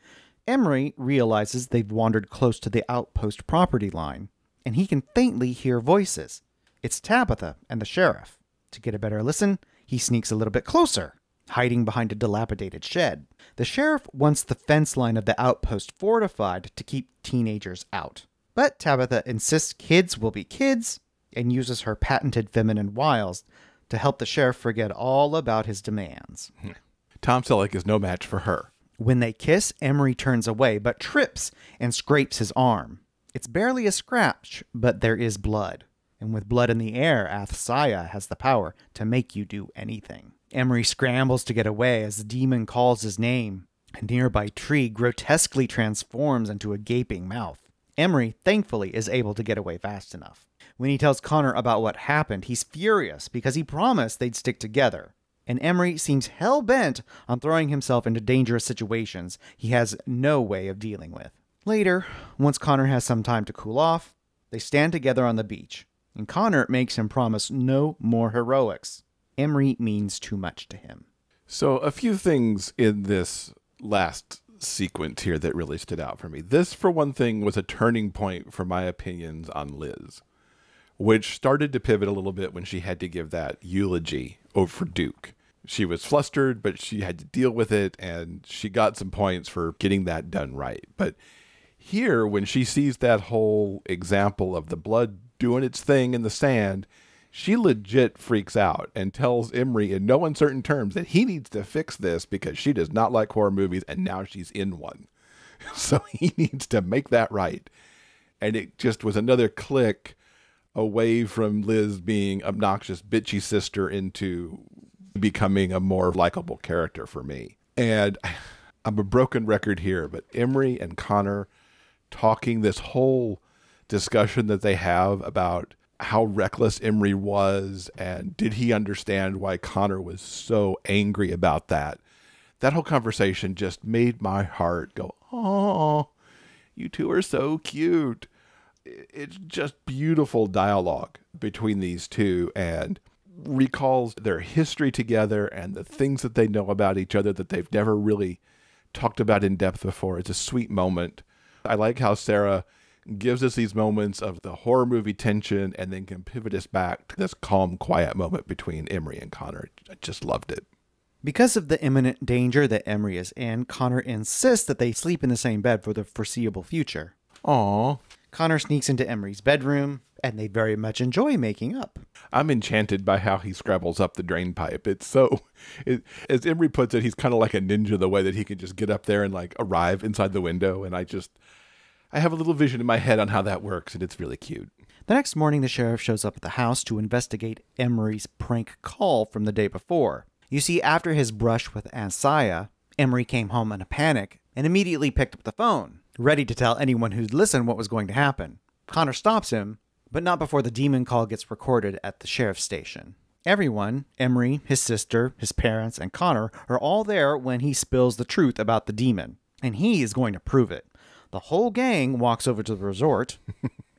Emery realizes they've wandered close to the outpost property line, and he can faintly hear voices. It's Tabitha and the sheriff. To get a better listen, he sneaks a little bit closer, hiding behind a dilapidated shed. The sheriff wants the fence line of the outpost fortified to keep teenagers out. But Tabitha insists kids will be kids and uses her patented feminine wiles to help the sheriff forget all about his demands. Tom Selleck is no match for her. When they kiss, Emery turns away but trips and scrapes his arm. It's barely a scratch, but there is blood. And with blood in the air, Athsaya has the power to make you do anything. Emery scrambles to get away as the demon calls his name. A nearby tree grotesquely transforms into a gaping mouth. Emery, thankfully, is able to get away fast enough. When he tells Connor about what happened, he's furious because he promised they'd stick together. And Emery seems hell-bent on throwing himself into dangerous situations he has no way of dealing with. Later, once Connor has some time to cool off, they stand together on the beach. And Connor makes him promise no more heroics. Emery means too much to him. So a few things in this last sequence here that really stood out for me. This, for one thing, was a turning point for my opinions on Liz, which started to pivot a little bit when she had to give that eulogy over Duke. She was flustered, but she had to deal with it, and she got some points for getting that done right. But here, when she sees that whole example of the blood doing its thing in the sand, she legit freaks out and tells Emery in no uncertain terms that he needs to fix this because she does not like horror movies and now she's in one. So he needs to make that right. And it just was another click away from Liz being obnoxious, bitchy sister into becoming a more likable character for me. And I'm a broken record here, but Emery and Connor talking this whole discussion that they have about how reckless Emery was and did he understand why Connor was so angry about that. That whole conversation just made my heart go, oh, you two are so cute. It's just beautiful dialogue between these two and recalls their history together and the things that they know about each other that they've never really talked about in depth before. It's a sweet moment. I like how Sara gives us these moments of the horror movie tension and then can pivot us back to this calm, quiet moment between Emery and Connor. I just loved it. Because of the imminent danger that Emery is in, Connor insists that they sleep in the same bed for the foreseeable future. Aww. Connor sneaks into Emery's bedroom, and they very much enjoy making up. I'm enchanted by how he scrabbles up the drain pipe. It's so, it, as Emery puts it, he's kind of like a ninja the way that he can just get up there and like arrive inside the window, and I just... I have a little vision in my head on how that works, and it's really cute. The next morning, the sheriff shows up at the house to investigate Emery's prank call from the day before. You see, after his brush with Asaya, Emery came home in a panic and immediately picked up the phone, ready to tell anyone who'd listen what was going to happen. Connor stops him, but not before the demon call gets recorded at the sheriff's station. Everyone, Emery, his sister, his parents, and Connor, are all there when he spills the truth about the demon, and he is going to prove it. The whole gang walks over to the resort,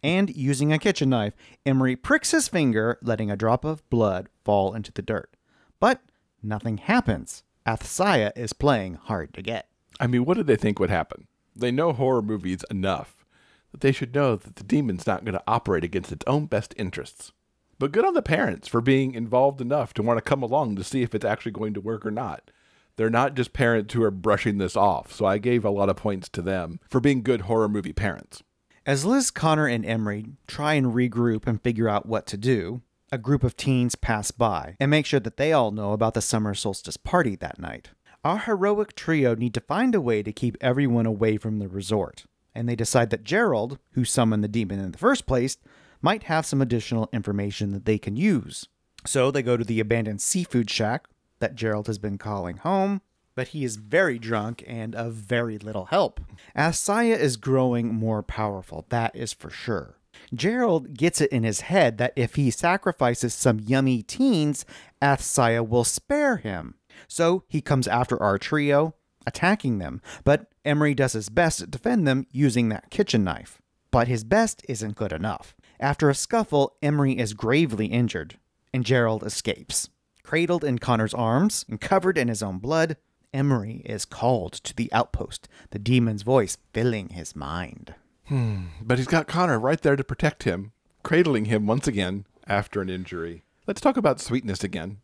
and using a kitchen knife, Emery pricks his finger, letting a drop of blood fall into the dirt. But nothing happens. Athsaya is playing hard to get. I mean, what did they think would happen? They know horror movies enough that they should know that the demon's not going to operate against its own best interests. But good on the parents for being involved enough to want to come along to see if it's actually going to work or not. They're not just parents who are brushing this off, so I gave a lot of points to them for being good horror movie parents. As Liz, Connor, and Emery try and regroup and figure out what to do, a group of teens pass by and make sure that they all know about the summer solstice party that night. Our heroic trio need to find a way to keep everyone away from the resort, and they decide that Gerald, who summoned the demon in the first place, might have some additional information that they can use. So they go to the abandoned seafood shack that Gerald has been calling home, but he is very drunk and of very little help. Athsaya is growing more powerful, that is for sure. Gerald gets it in his head that if he sacrifices some yummy teens, Athsaya will spare him. So he comes after our trio, attacking them, but Emery does his best to defend them using that kitchen knife. But his best isn't good enough. After a scuffle, Emery is gravely injured, and Gerald escapes. Cradled in Connor's arms and covered in his own blood, Emery is called to the outpost, the demon's voice filling his mind. Hmm, but he's got Connor right there to protect him, cradling him once again after an injury. Let's talk about sweetness again,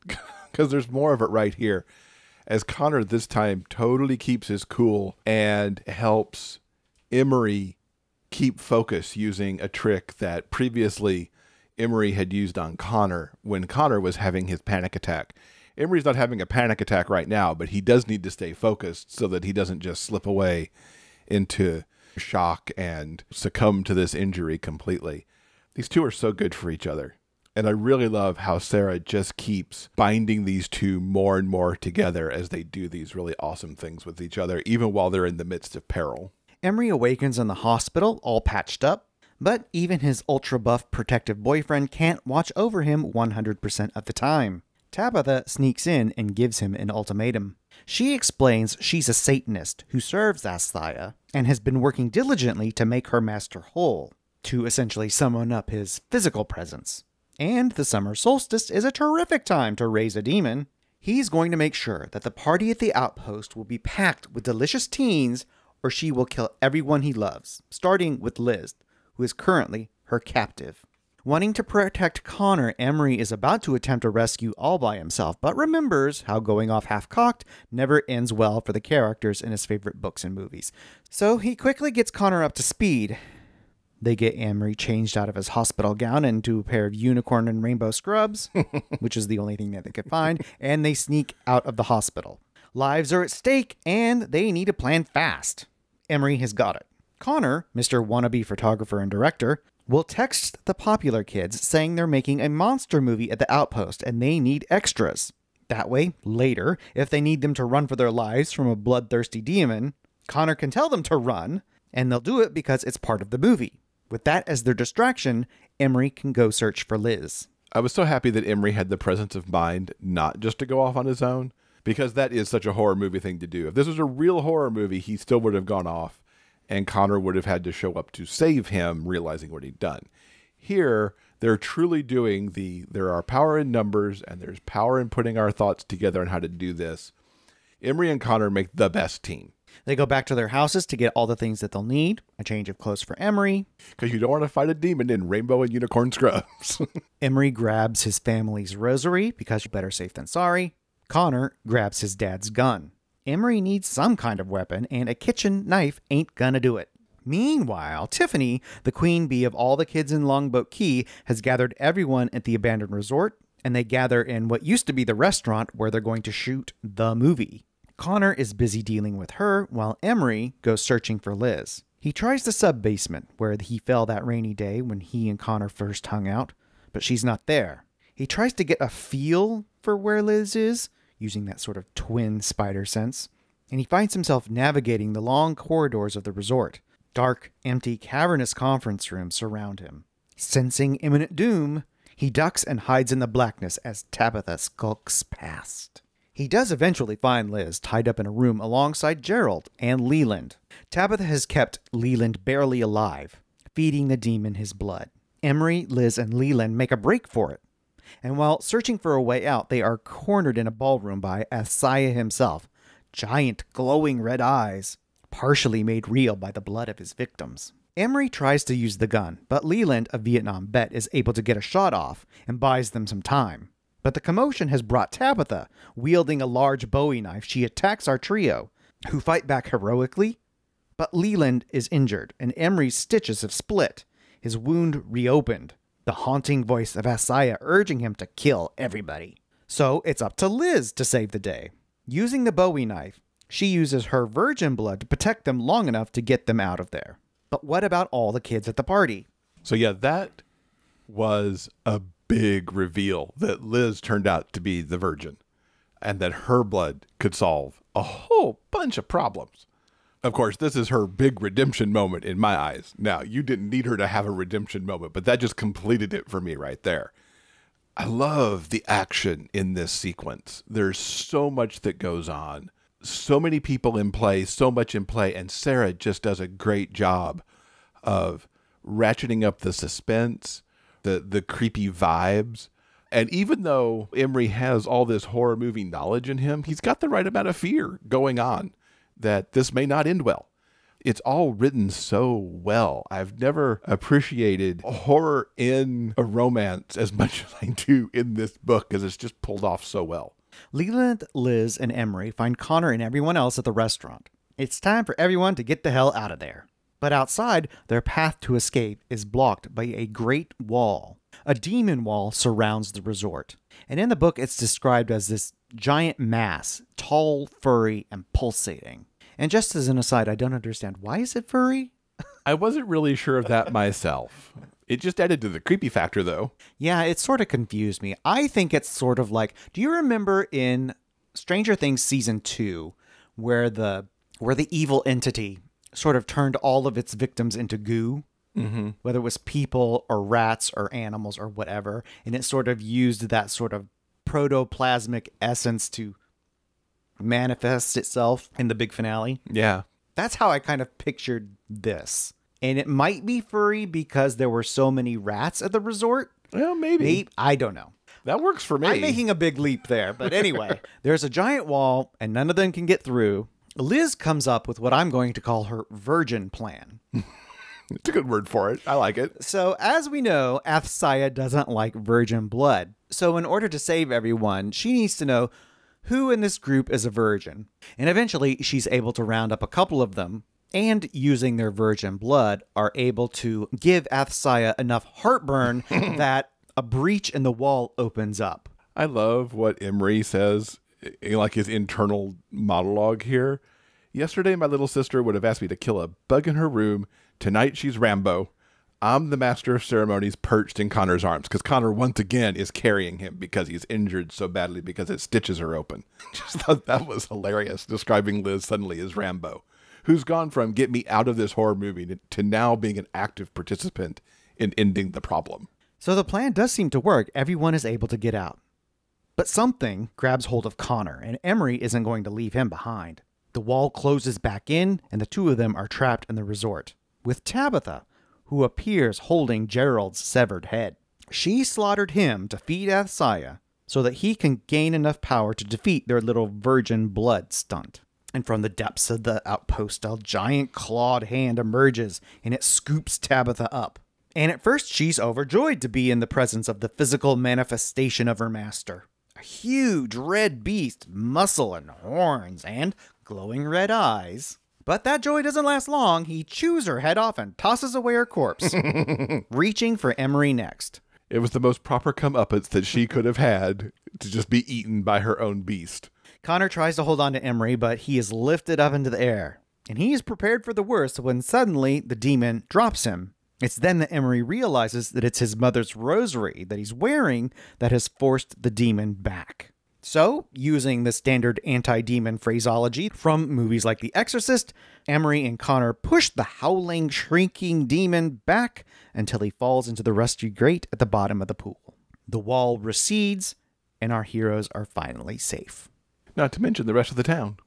because there's more of it right here. As Connor this time totally keeps his cool and helps Emery keep focus using a trick that previously Emery had used on Connor when Connor was having his panic attack. Emery's not having a panic attack right now, but he does need to stay focused so that he doesn't just slip away into shock and succumb to this injury completely. These two are so good for each other. And I really love how Sara just keeps binding these two more and more together as they do these really awesome things with each other, even while they're in the midst of peril. Emery awakens in the hospital, all patched up, but even his ultra-buff protective boyfriend can't watch over him one hundred percent of the time. Tabitha sneaks in and gives him an ultimatum. She explains she's a Satanist who serves Athsaya and has been working diligently to make her master whole, to essentially summon up his physical presence. And the summer solstice is a terrific time to raise a demon. He's going to make sure that the party at the outpost will be packed with delicious teens, or she will kill everyone he loves, starting with Liz, who is currently her captive. Wanting to protect Connor, Emery is about to attempt a rescue all by himself, but remembers how going off half-cocked never ends well for the characters in his favorite books and movies. So he quickly gets Connor up to speed. They get Emery changed out of his hospital gown into a pair of unicorn and rainbow scrubs, which is the only thing that they could find, and they sneak out of the hospital. Lives are at stake, and they need a plan fast. Emery has got it. Connor, Mister Wannabe Photographer and Director, will text the popular kids saying they're making a monster movie at the outpost and they need extras. That way, later, if they need them to run for their lives from a bloodthirsty demon, Connor can tell them to run, and they'll do it because it's part of the movie. With that as their distraction, Emery can go search for Liz. I was so happy that Emery had the presence of mind not just to go off on his own, because that is such a horror movie thing to do. If this was a real horror movie, he still would have gone off, and Connor would have had to show up to save him, realizing what he'd done. Here, they're truly doing the, there are power in numbers, and there's power in putting our thoughts together on how to do this. Emery and Connor make the best team. They go back to their houses to get all the things that they'll need. A change of clothes for Emery, because you don't want to fight a demon in rainbow and unicorn scrubs. Emery grabs his family's rosary, because you're better safe than sorry. Connor grabs his dad's gun. Emery needs some kind of weapon, and a kitchen knife ain't gonna do it. Meanwhile, Tiffany, the queen bee of all the kids in Longboat Key, has gathered everyone at the abandoned resort, and they gather in what used to be the restaurant where they're going to shoot the movie. Connor is busy dealing with her, while Emery goes searching for Liz. He tries the sub-basement, where he fell that rainy day when he and Connor first hung out, but she's not there. He tries to get a feel for where Liz is, using that sort of twin spider sense, and he finds himself navigating the long corridors of the resort. Dark, empty, cavernous conference rooms surround him. Sensing imminent doom, he ducks and hides in the blackness as Tabitha skulks past. He does eventually find Liz tied up in a room alongside Gerald and Leland. Tabitha has kept Leland barely alive, feeding the demon his blood. Emery, Liz, and Leland make a break for it, and while searching for a way out, they are cornered in a ballroom by Asaya himself, giant glowing red eyes, partially made real by the blood of his victims. Emery tries to use the gun, but Leland, a Vietnam vet, is able to get a shot off and buys them some time. But the commotion has brought Tabitha. Wielding a large Bowie knife, she attacks our trio, who fight back heroically, but Leland is injured, and Emery's stitches have split, his wound reopened. The haunting voice of Asaya urging him to kill everybody. So it's up to Liz to save the day. Using the Bowie knife, she uses her virgin blood to protect them long enough to get them out of there. But what about all the kids at the party? So yeah, that was a big reveal that Liz turned out to be the virgin and that her blood could solve a whole bunch of problems. Of course, this is her big redemption moment in my eyes. Now, you didn't need her to have a redemption moment, but that just completed it for me right there. I love the action in this sequence. There's so much that goes on. So many people in play, so much in play, and Sara just does a great job of ratcheting up the suspense, the, the creepy vibes. And even though Emery has all this horror movie knowledge in him, he's got the right amount of fear going on that this may not end well. It's all written so well. I've never appreciated horror in a romance as much as I do in this book, because it's just pulled off so well. Leland, Liz, and Emery find Connor and everyone else at the restaurant. It's time for everyone to get the hell out of there. But outside, their path to escape is blocked by a great wall. A demon wall surrounds the resort. And in the book, it's described as this giant mass, tall, furry, and pulsating. And just as an aside, I don't understand, why is it furry? I wasn't really sure of that myself. It just added to the creepy factor, though. Yeah, it sort of confused me. I think it's sort of like, do you remember in Stranger Things season two, where the where the evil entity sort of turned all of its victims into goo? Mm-hmm. Whether it was people or rats or animals or whatever, and it sort of used that sort of protoplasmic essence to manifest itself in the big finale. Yeah. That's how I kind of pictured this. And it might be furry because there were so many rats at the resort. Well, maybe. maybe. I don't know. That works for me. I'm making a big leap there. But anyway, there's a giant wall and none of them can get through. Liz comes up with what I'm going to call her virgin plan. It's a good word for it. I like it. So as we know, Asaya doesn't like virgin blood. So in order to save everyone, she needs to know who in this group is a virgin. And eventually she's able to round up a couple of them, and using their virgin blood are able to give Asaya enough heartburn that a breach in the wall opens up. I love what Emery says, like his internal monologue here. Yesterday, my little sister would have asked me to kill a bug in her room. Tonight, she's Rambo. I'm the master of ceremonies perched in Connor's arms, because Connor, once again, is carrying him because he's injured so badly because his stitches are open. Just thought that was hilarious, describing Liz suddenly as Rambo, who's gone from get me out of this horror movie to now being an active participant in ending the problem. So the plan does seem to work. Everyone is able to get out. But something grabs hold of Connor, and Emery isn't going to leave him behind. The wall closes back in, and the two of them are trapped in the resort, with Tabitha, who appears holding Gerald's severed head. She slaughtered him to feed Asaya so that he can gain enough power to defeat their little virgin blood stunt. And from the depths of the outpost, a giant clawed hand emerges, and it scoops Tabitha up. And at first, she's overjoyed to be in the presence of the physical manifestation of her master. A huge red beast, muscle and horns, and glowing red eyes. But that joy doesn't last long. He chews her head off and tosses away her corpse, reaching for Emery next. It was the most proper comeuppance that she could have had, to just be eaten by her own beast. Connor tries to hold on to Emery, but he is lifted up into the air, and he is prepared for the worst when suddenly the demon drops him. It's then that Emery realizes that it's his mother's rosary that he's wearing that has forced the demon back. So, using the standard anti-demon phraseology from movies like The Exorcist, Amory and Connor push the howling, shrieking demon back until he falls into the rusty grate at the bottom of the pool. The wall recedes, and our heroes are finally safe. Not to mention the rest of the town.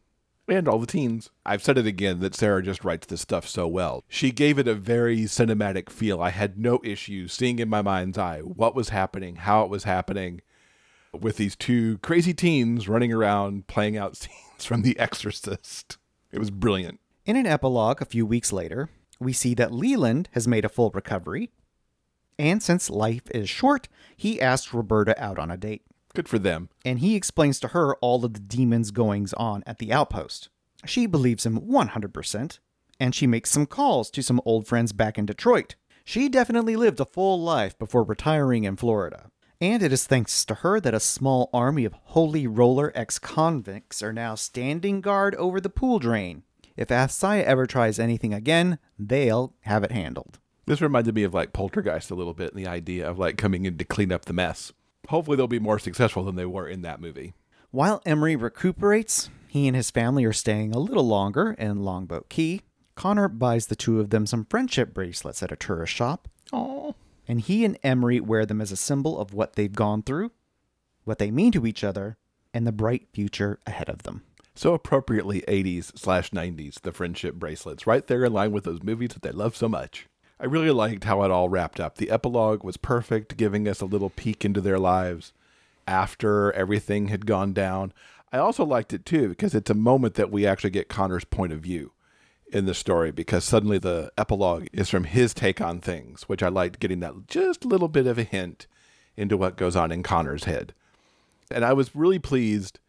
And all the teens. I've said it again that Sara just writes this stuff so well. She gave it a very cinematic feel. I had no issue seeing in my mind's eye what was happening, how it was happening, with these two crazy teens running around playing out scenes from The Exorcist. It was brilliant. In an epilogue a few weeks later, we see that Leland has made a full recovery, and since life is short, he asks Roberta out on a date. Good for them. And he explains to her all of the demons' goings-on at the outpost. She believes him one hundred percent, and she makes some calls to some old friends back in Detroit. She definitely lived a full life before retiring in Florida. And it is thanks to her that a small army of holy roller ex-convicts are now standing guard over the pool drain. If Asaya ever tries anything again, they'll have it handled. This reminded me of like Poltergeist a little bit, and the idea of like coming in to clean up the mess. Hopefully they'll be more successful than they were in that movie. While Emery recuperates, he and his family are staying a little longer in Longboat Key. Connor buys the two of them some friendship bracelets at a tourist shop. Aww. And he and Emery wear them as a symbol of what they've gone through, what they mean to each other, and the bright future ahead of them. So appropriately eighties slash nineties, the friendship bracelets, right there in line with those movies that they love so much. I really liked how it all wrapped up. The epilogue was perfect, giving us a little peek into their lives after everything had gone down. I also liked it too, because it's a moment that we actually get Connor's point of view in the story, because suddenly the epilogue is from his take on things, which I liked, getting that just little bit of a hint into what goes on in Connor's head. And I was really pleased,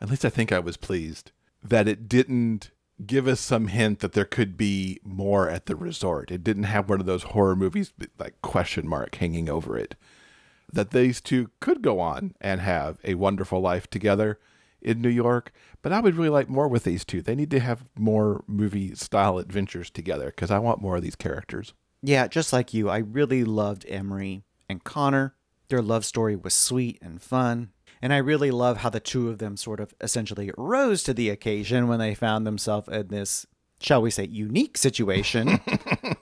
at least I think I was pleased, that it didn't give us some hint that there could be more at the resort. It didn't have one of those horror movies, like question mark hanging over it, that these two could go on and have a wonderful life together in New York. But I would really like more with these two. They need to have more movie style adventures together, because I want more of these characters. Yeah, just like you, I really loved Emery and Connor. Their love story was sweet and fun. And I really love how the two of them sort of essentially rose to the occasion when they found themselves in this, shall we say, unique situation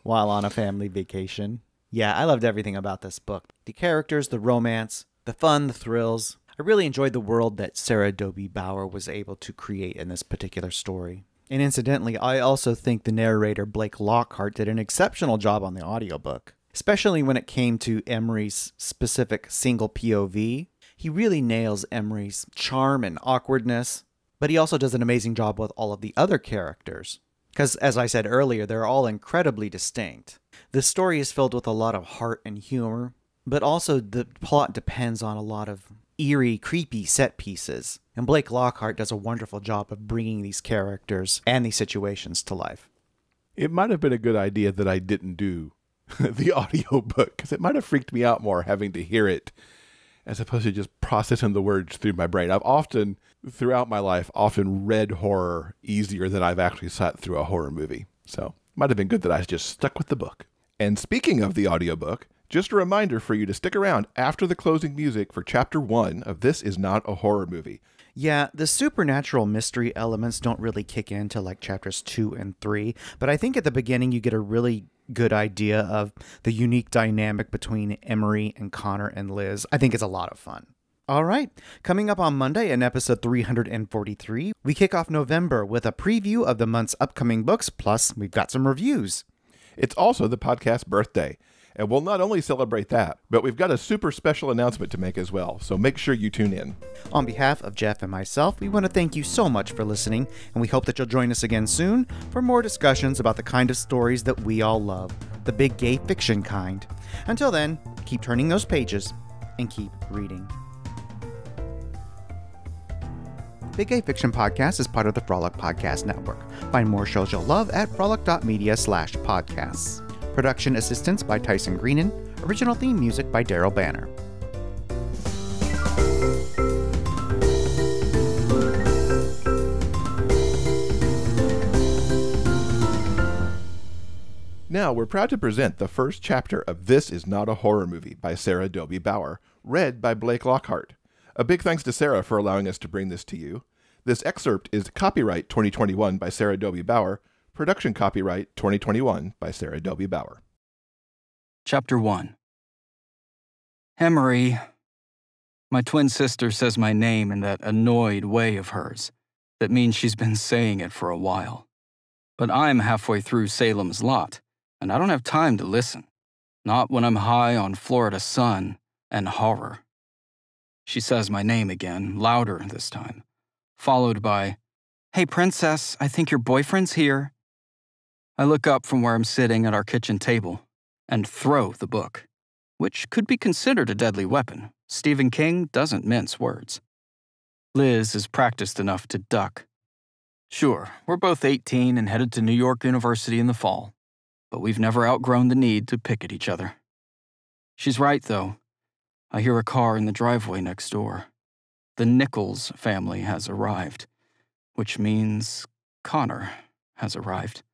while on a family vacation. Yeah, I loved everything about this book. The characters, the romance, the fun, the thrills. I really enjoyed the world that Sara Dobie Bauer was able to create in this particular story. And incidentally, I also think the narrator Blake Lockhart did an exceptional job on the audiobook, especially when it came to Emery's specific single P O V. He really nails Emery's charm and awkwardness, but he also does an amazing job with all of the other characters, because as I said earlier, they're all incredibly distinct. This story is filled with a lot of heart and humor, but also the plot depends on a lot of eerie, creepy set pieces, and Blake Lockhart does a wonderful job of bringing these characters and these situations to life. It might have been a good idea that I didn't do the audiobook, because it might have freaked me out more having to hear it as opposed to just processing the words through my brain. I've often, throughout my life, often read horror easier than I've actually sat through a horror movie. So it might have been good that I just stuck with the book. And speaking of the audiobook, just a reminder for you to stick around after the closing music for chapter one of This Is Not a Horror Movie. Yeah, the supernatural mystery elements don't really kick in till like chapters two and three, but I think at the beginning you get a really good idea of the unique dynamic between Emery and Connor and Liz. I think it's a lot of fun. All right, coming up on Monday in episode three forty-three, we kick off November with a preview of the month's upcoming books, plus we've got some reviews. It's also the podcast's birthday. And we'll not only celebrate that, but we've got a super special announcement to make as well, so make sure you tune in. On behalf of Jeff and myself, we want to thank you so much for listening, and we hope that you'll join us again soon for more discussions about the kind of stories that we all love, the big gay fiction kind. Until then, keep turning those pages and keep reading. Big Gay Fiction Podcast is part of the Frolic Podcast Network. Find more shows you'll love at frolic.media slash podcasts. Production assistance by Tyson Greenan. Original theme music by Daryl Banner. Now, we're proud to present the first chapter of This Is Not a Horror Movie by Sara Dobie Bauer, read by Blake Lockhart. A big thanks to Sara for allowing us to bring this to you. This excerpt is copyright twenty twenty-one by Sara Dobie Bauer, production copyright twenty twenty-one by Sara Dobie Bauer. Chapter one. Emery. My twin sister says my name in that annoyed way of hers. That means she's been saying it for a while. But I'm halfway through Salem's Lot, and I don't have time to listen. Not when I'm high on Florida sun and horror. She says my name again, louder this time, followed by, "Hey, princess, I think your boyfriend's here." I look up from where I'm sitting at our kitchen table and throw the book, which could be considered a deadly weapon. Stephen King doesn't mince words. Liz is practiced enough to duck. Sure, we're both eighteen and headed to New York University in the fall, but we've never outgrown the need to pick at each other. She's right, though. I hear a car in the driveway next door. The Nichols family has arrived, which means Connor has arrived.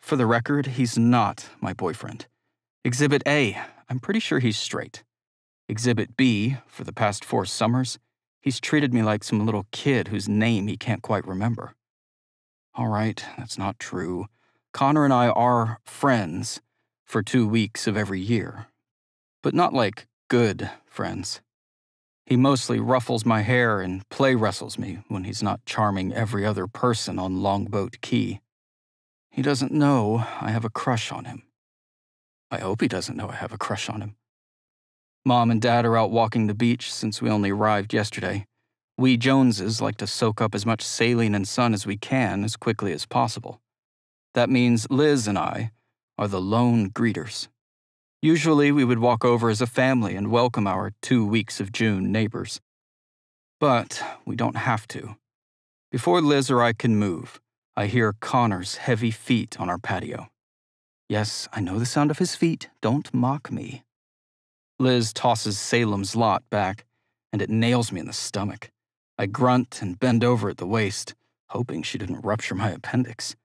For the record, he's not my boyfriend. Exhibit A, I'm pretty sure he's straight. Exhibit B, for the past four summers, he's treated me like some little kid whose name he can't quite remember. All right, that's not true. Connor and I are friends for two weeks of every year, but not like good friends. He mostly ruffles my hair and play wrestles me when he's not charming every other person on Longboat Key. He doesn't know I have a crush on him. I hope he doesn't know I have a crush on him. Mom and Dad are out walking the beach since we only arrived yesterday. We Joneses like to soak up as much saline and sun as we can as quickly as possible. That means Liz and I are the lone greeters. Usually we would walk over as a family and welcome our two weeks of June neighbors. But we don't have to. Before Liz or I can move, I hear Connor's heavy feet on our patio. Yes, I know the sound of his feet. Don't mock me. Liz tosses Salem's Lot back, and it nails me in the stomach. I grunt and bend over at the waist, hoping she didn't rupture my appendix.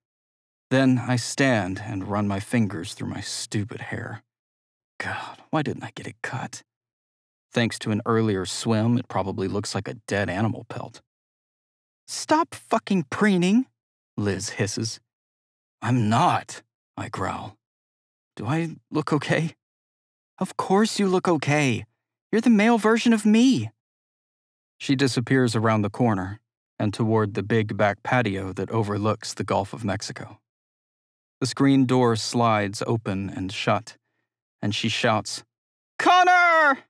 Then I stand and run my fingers through my stupid hair. God, why didn't I get it cut? Thanks to an earlier swim, it probably looks like a dead animal pelt. "Stop fucking preening," Liz hisses. "I'm not," I growl. "Do I look okay?" "Of course you look okay. You're the male version of me." She disappears around the corner and toward the big back patio that overlooks the Gulf of Mexico. The screen door slides open and shut, and she shouts, "Connor!"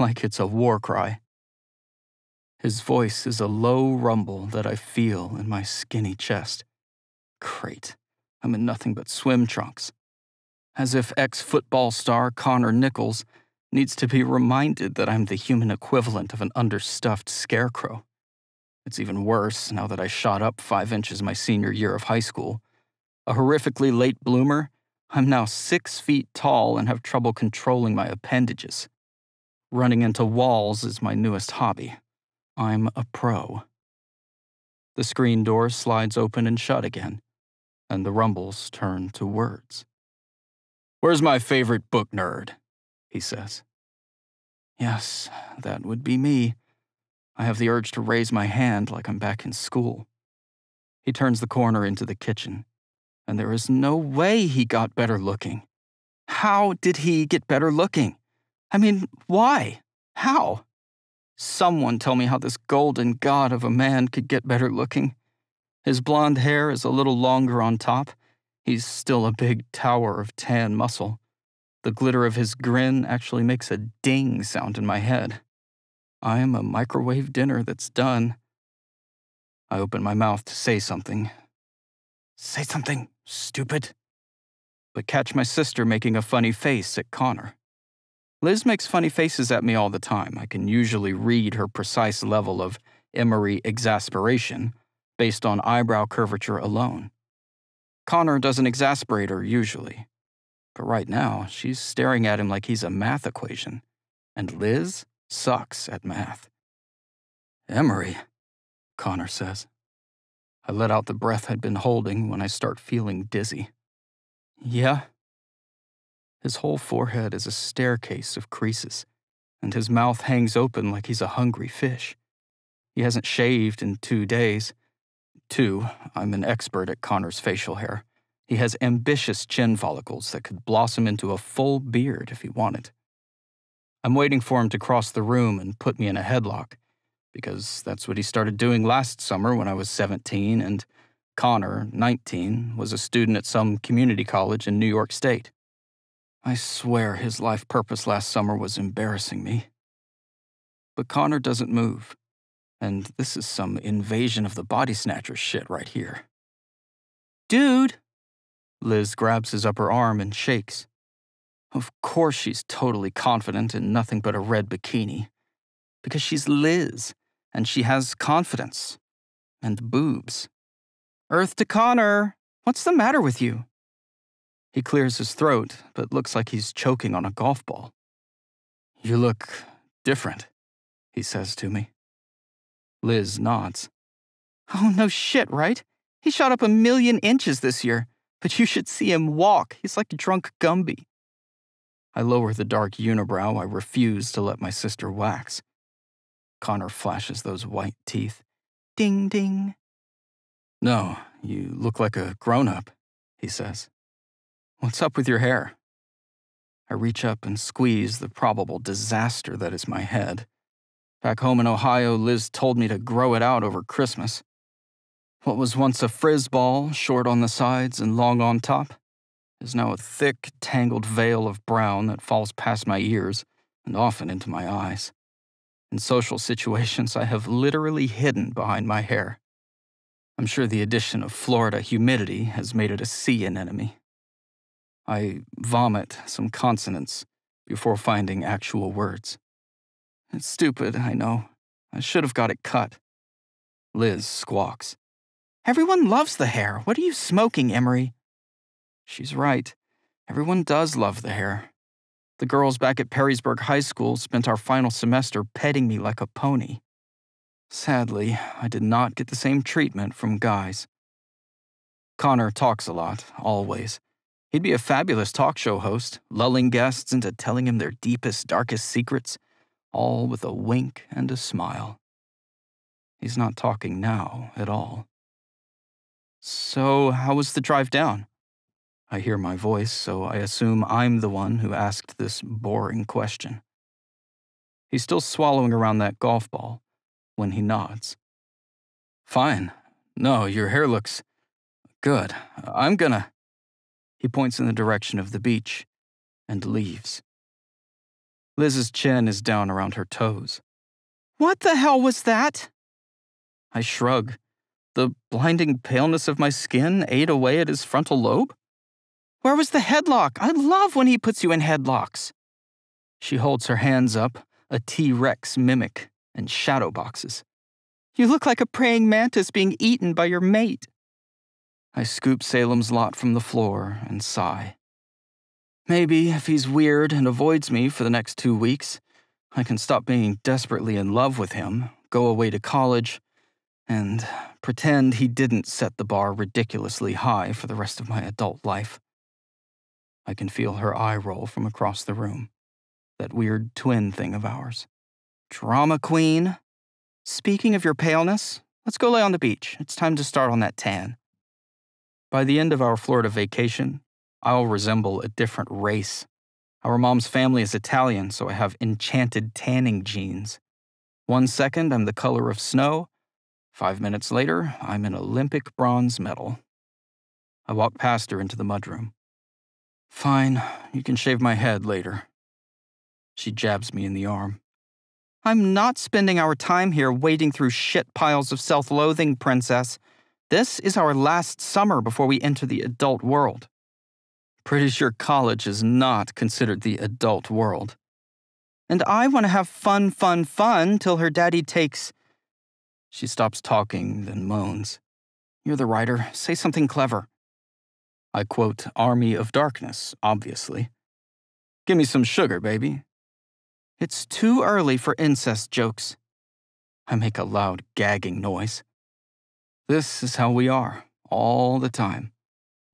like it's a war cry. His voice is a low rumble that I feel in my skinny chest. Great, I'm in nothing but swim trunks. As if ex-football star Connor Nichols needs to be reminded that I'm the human equivalent of an understuffed scarecrow. It's even worse now that I shot up five inches my senior year of high school. A horrifically late bloomer, I'm now six feet tall and have trouble controlling my appendages. Running into walls is my newest hobby. I'm a pro. The screen door slides open and shut again, and the rumbles turn to words. "Where's my favorite book nerd?" he says. Yes, that would be me. I have the urge to raise my hand like I'm back in school. He turns the corner into the kitchen, and there is no way he got better looking. How did he get better looking? I mean, why? How? Someone tell me how this golden god of a man could get better looking. His blonde hair is a little longer on top. He's still a big tower of tan muscle. The glitter of his grin actually makes a ding sound in my head. I am a microwave dinner that's done. I open my mouth to say something. "Say something, stupid." But catch my sister making a funny face at Connor. Liz makes funny faces at me all the time. I can usually read her precise level of Emery exasperation based on eyebrow curvature alone. Connor doesn't exasperate her usually, but right now she's staring at him like he's a math equation, and Liz sucks at math. "Emery," Connor says. I let out the breath I'd been holding when I start feeling dizzy. "Yeah?" His whole forehead is a staircase of creases, and his mouth hangs open like he's a hungry fish. He hasn't shaved in two days. Two, I'm an expert at Connor's facial hair. He has ambitious chin follicles that could blossom into a full beard if he wanted. I'm waiting for him to cross the room and put me in a headlock, because that's what he started doing last summer when I was seventeen and Connor, nineteen, was a student at some community college in New York State. I swear his life purpose last summer was embarrassing me. But Connor doesn't move, and this is some invasion of the body snatcher shit right here. Dude! Liz grabs his upper arm and shakes. Of course she's totally confident in nothing but a red bikini, because she's Liz, and she has confidence. And boobs. Earth to Connor! What's the matter with you? He clears his throat, but looks like he's choking on a golf ball. You look different, he says to me. Liz nods. Oh, no shit, right? He shot up a million inches this year, but you should see him walk. He's like drunk Gumby. I lower the dark unibrow I refuse to let my sister wax. Connor flashes those white teeth. Ding, ding. No, you look like a grown-up, he says. What's up with your hair? I reach up and squeeze the probable disaster that is my head. Back home in Ohio, Liz told me to grow it out over Christmas. What was once a frizz ball, short on the sides and long on top, is now a thick, tangled veil of brown that falls past my ears and often into my eyes. In social situations, I have literally hidden behind my hair. I'm sure the addition of Florida humidity has made it a sea anemone. I vomit some consonants before finding actual words. It's stupid, I know. I should have got it cut. Liz squawks. Everyone loves the hair. What are you smoking, Emery? She's right. Everyone does love the hair. The girls back at Perrysburg High School spent our final semester petting me like a pony. Sadly, I did not get the same treatment from guys. Connor talks a lot, always. He'd be a fabulous talk show host, lulling guests into telling him their deepest, darkest secrets, all with a wink and a smile. He's not talking now at all. So, how was the drive down? I hear my voice, so I assume I'm the one who asked this boring question. He's still swallowing around that golf ball when he nods. Fine. No, your hair looks good. I'm gonna... He points in the direction of the beach and leaves. Liz's chin is down around her toes. What the hell was that? I shrug. The blinding paleness of my skin ate away at his frontal lobe. Where was the headlock? I love when he puts you in headlocks. She holds her hands up, a T-Rex mimic, and shadow boxes. You look like a praying mantis being eaten by your mate. I scoop Salem's Lot from the floor and sigh. Maybe if he's weird and avoids me for the next two weeks, I can stop being desperately in love with him, go away to college, and pretend he didn't set the bar ridiculously high for the rest of my adult life. I can feel her eye roll from across the room. That weird twin thing of ours. Drama queen. Speaking of your paleness, let's go lay on the beach. It's time to start on that tan. By the end of our Florida vacation, I'll resemble a different race. Our mom's family is Italian, so I have enchanted tanning genes. One second, I'm the color of snow. Five minutes later, I'm an Olympic bronze medal. I walk past her into the mudroom. Fine, you can shave my head later. She jabs me in the arm. I'm not spending our time here wading through shit piles of self-loathing, princess. This is our last summer before we enter the adult world. Pretty sure college is not considered the adult world. And I want to have fun, fun, fun till her daddy takes... She stops talking, then moans. You're the writer. Say something clever. I quote Army of Darkness, obviously. Give me some sugar, baby. It's too early for incest jokes. I make a loud gagging noise. This is how we are, all the time.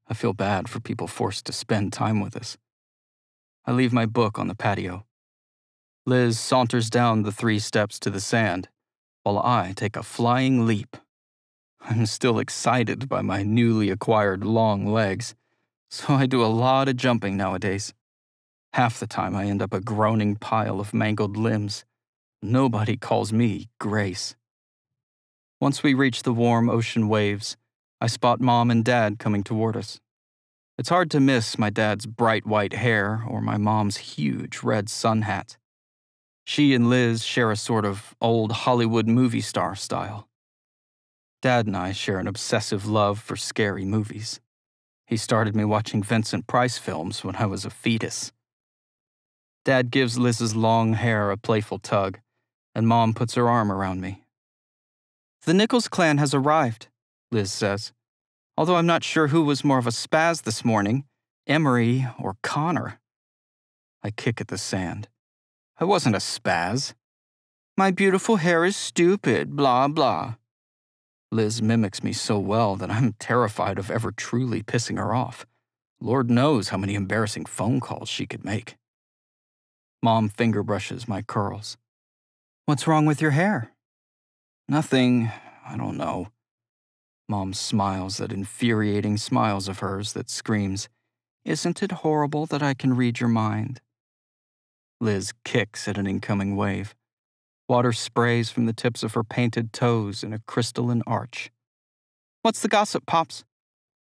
I feel bad for people forced to spend time with us. I leave my book on the patio. Liz saunters down the three steps to the sand, while I take a flying leap. I'm still excited by my newly acquired long legs, so I do a lot of jumping nowadays. Half the time I end up a groaning pile of mangled limbs. Nobody calls me Grace. Once we reach the warm ocean waves, I spot Mom and Dad coming toward us. It's hard to miss my dad's bright white hair or my mom's huge red sun hat. She and Liz share a sort of old Hollywood movie star style. Dad and I share an obsessive love for scary movies. He started me watching Vincent Price films when I was a fetus. Dad gives Liz's long hair a playful tug, and Mom puts her arm around me. "The Nichols clan has arrived," Liz says. "Although I'm not sure who was more of a spaz this morning, Emery or Connor." I kick at the sand. I wasn't a spaz. "My beautiful hair is stupid, blah, blah." Liz mimics me so well that I'm terrified of ever truly pissing her off. Lord knows how many embarrassing phone calls she could make. Mom finger brushes my curls. "What's wrong with your hair?" "Nothing, I don't know." Mom smiles that infuriating smiles of hers that screams, "Isn't it horrible that I can read your mind?" Liz kicks at an incoming wave. Water sprays from the tips of her painted toes in a crystalline arch. "What's the gossip, Pops?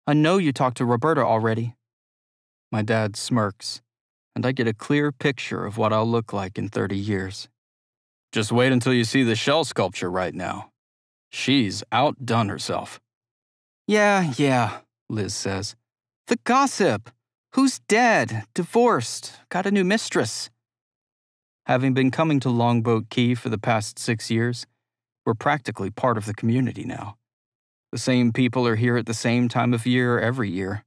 I know you talked to Roberta already." My dad smirks, and I get a clear picture of what I'll look like in thirty years. "Just wait until you see the shell sculpture right now. She's outdone herself." "Yeah, yeah," Liz says. "The gossip. Who's dead, divorced, got a new mistress." Having been coming to Longboat Key for the past six years, we're practically part of the community now. The same people are here at the same time of year every year,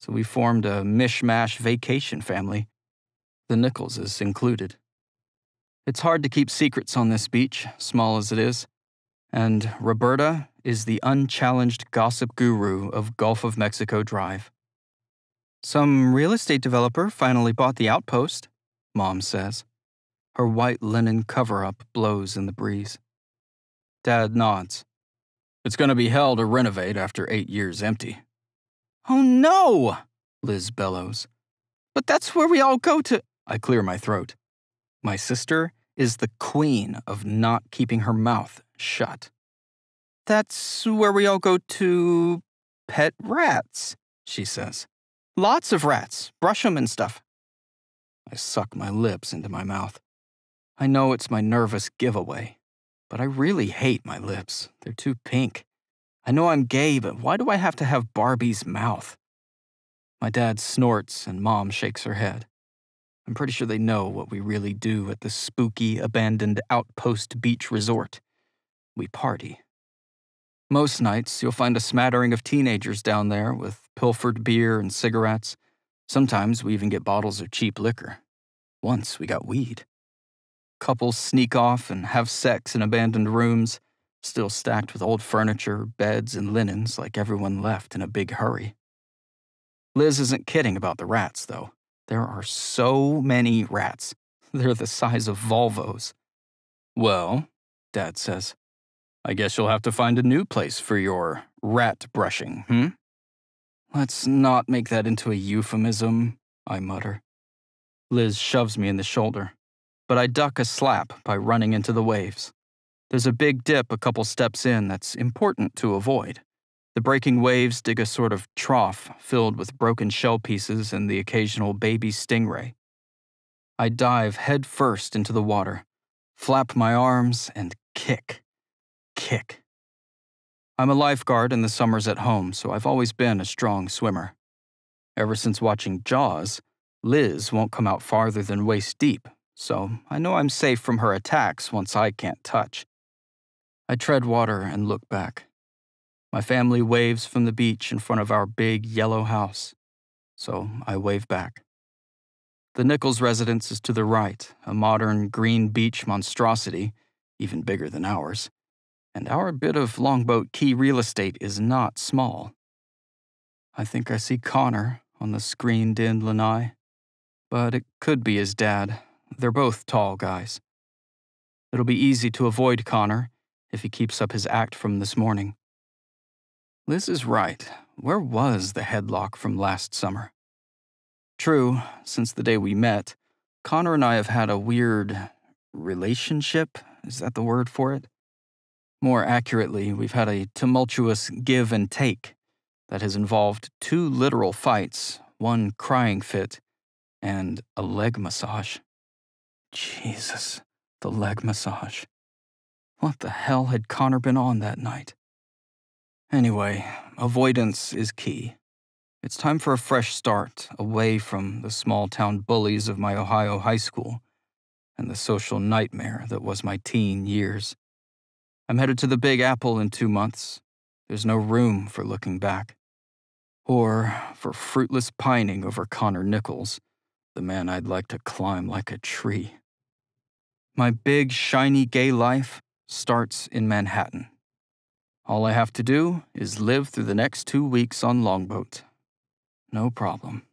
so we formed a mishmash vacation family. The Nichols is included. It's hard to keep secrets on this beach, small as it is, and Roberta is the unchallenged gossip guru of Gulf of Mexico Drive. "Some real estate developer finally bought the outpost," Mom says. Her white linen cover-up blows in the breeze. Dad nods. "It's going to be hell to renovate after eight years empty." "Oh no!" Liz bellows. "But that's where we all go to—" I clear my throat. My sister is the queen of not keeping her mouth shut. "That's where we all go to pet rats," she says. "Lots of rats, brush them and stuff." I suck my lips into my mouth. I know it's my nervous giveaway, but I really hate my lips. They're too pink. I know I'm gay, but why do I have to have Barbie's mouth? My dad snorts and Mom shakes her head. I'm pretty sure they know what we really do at the spooky, abandoned Outpost Beach Resort. We party. Most nights, you'll find a smattering of teenagers down there with pilfered beer and cigarettes. Sometimes we even get bottles of cheap liquor. Once we got weed. Couples sneak off and have sex in abandoned rooms, still stacked with old furniture, beds, and linens like everyone left in a big hurry. Liz isn't kidding about the rats, though. There are so many rats. They're the size of Volvos. "Well," Dad says, "I guess you'll have to find a new place for your rat brushing, hmm?" "Let's not make that into a euphemism," I mutter. Liz shoves me in the shoulder, but I duck a slap by running into the waves. There's a big dip a couple steps in that's important to avoid. The breaking waves dig a sort of trough filled with broken shell pieces and the occasional baby stingray. I dive head first into the water, flap my arms, and kick, kick. I'm a lifeguard in the summers at home, so I've always been a strong swimmer. Ever since watching Jaws, Liz won't come out farther than waist deep, so I know I'm safe from her attacks once I can't touch. I tread water and look back. My family waves from the beach in front of our big yellow house, so I wave back. The Nichols residence is to the right, a modern green beach monstrosity, even bigger than ours, and our bit of Longboat Key real estate is not small. I think I see Connor on the screened-in lanai, but it could be his dad. They're both tall guys. It'll be easy to avoid Connor if he keeps up his act from this morning. Liz is right. Where was the headlock from last summer? True, since the day we met, Connor and I have had a weird relationship. Is that the word for it? More accurately, we've had a tumultuous give and take that has involved two literal fights, one crying fit, and a leg massage. Jesus, the leg massage. What the hell had Connor been on that night? Anyway, avoidance is key. It's time for a fresh start, away from the small-town bullies of my Ohio high school and the social nightmare that was my teen years. I'm headed to the Big Apple in two months. There's no room for looking back. Or for fruitless pining over Connor Nichols, the man I'd like to climb like a tree. My big, shiny gay life starts in Manhattan. All I have to do is live through the next two weeks on Longboat. No problem.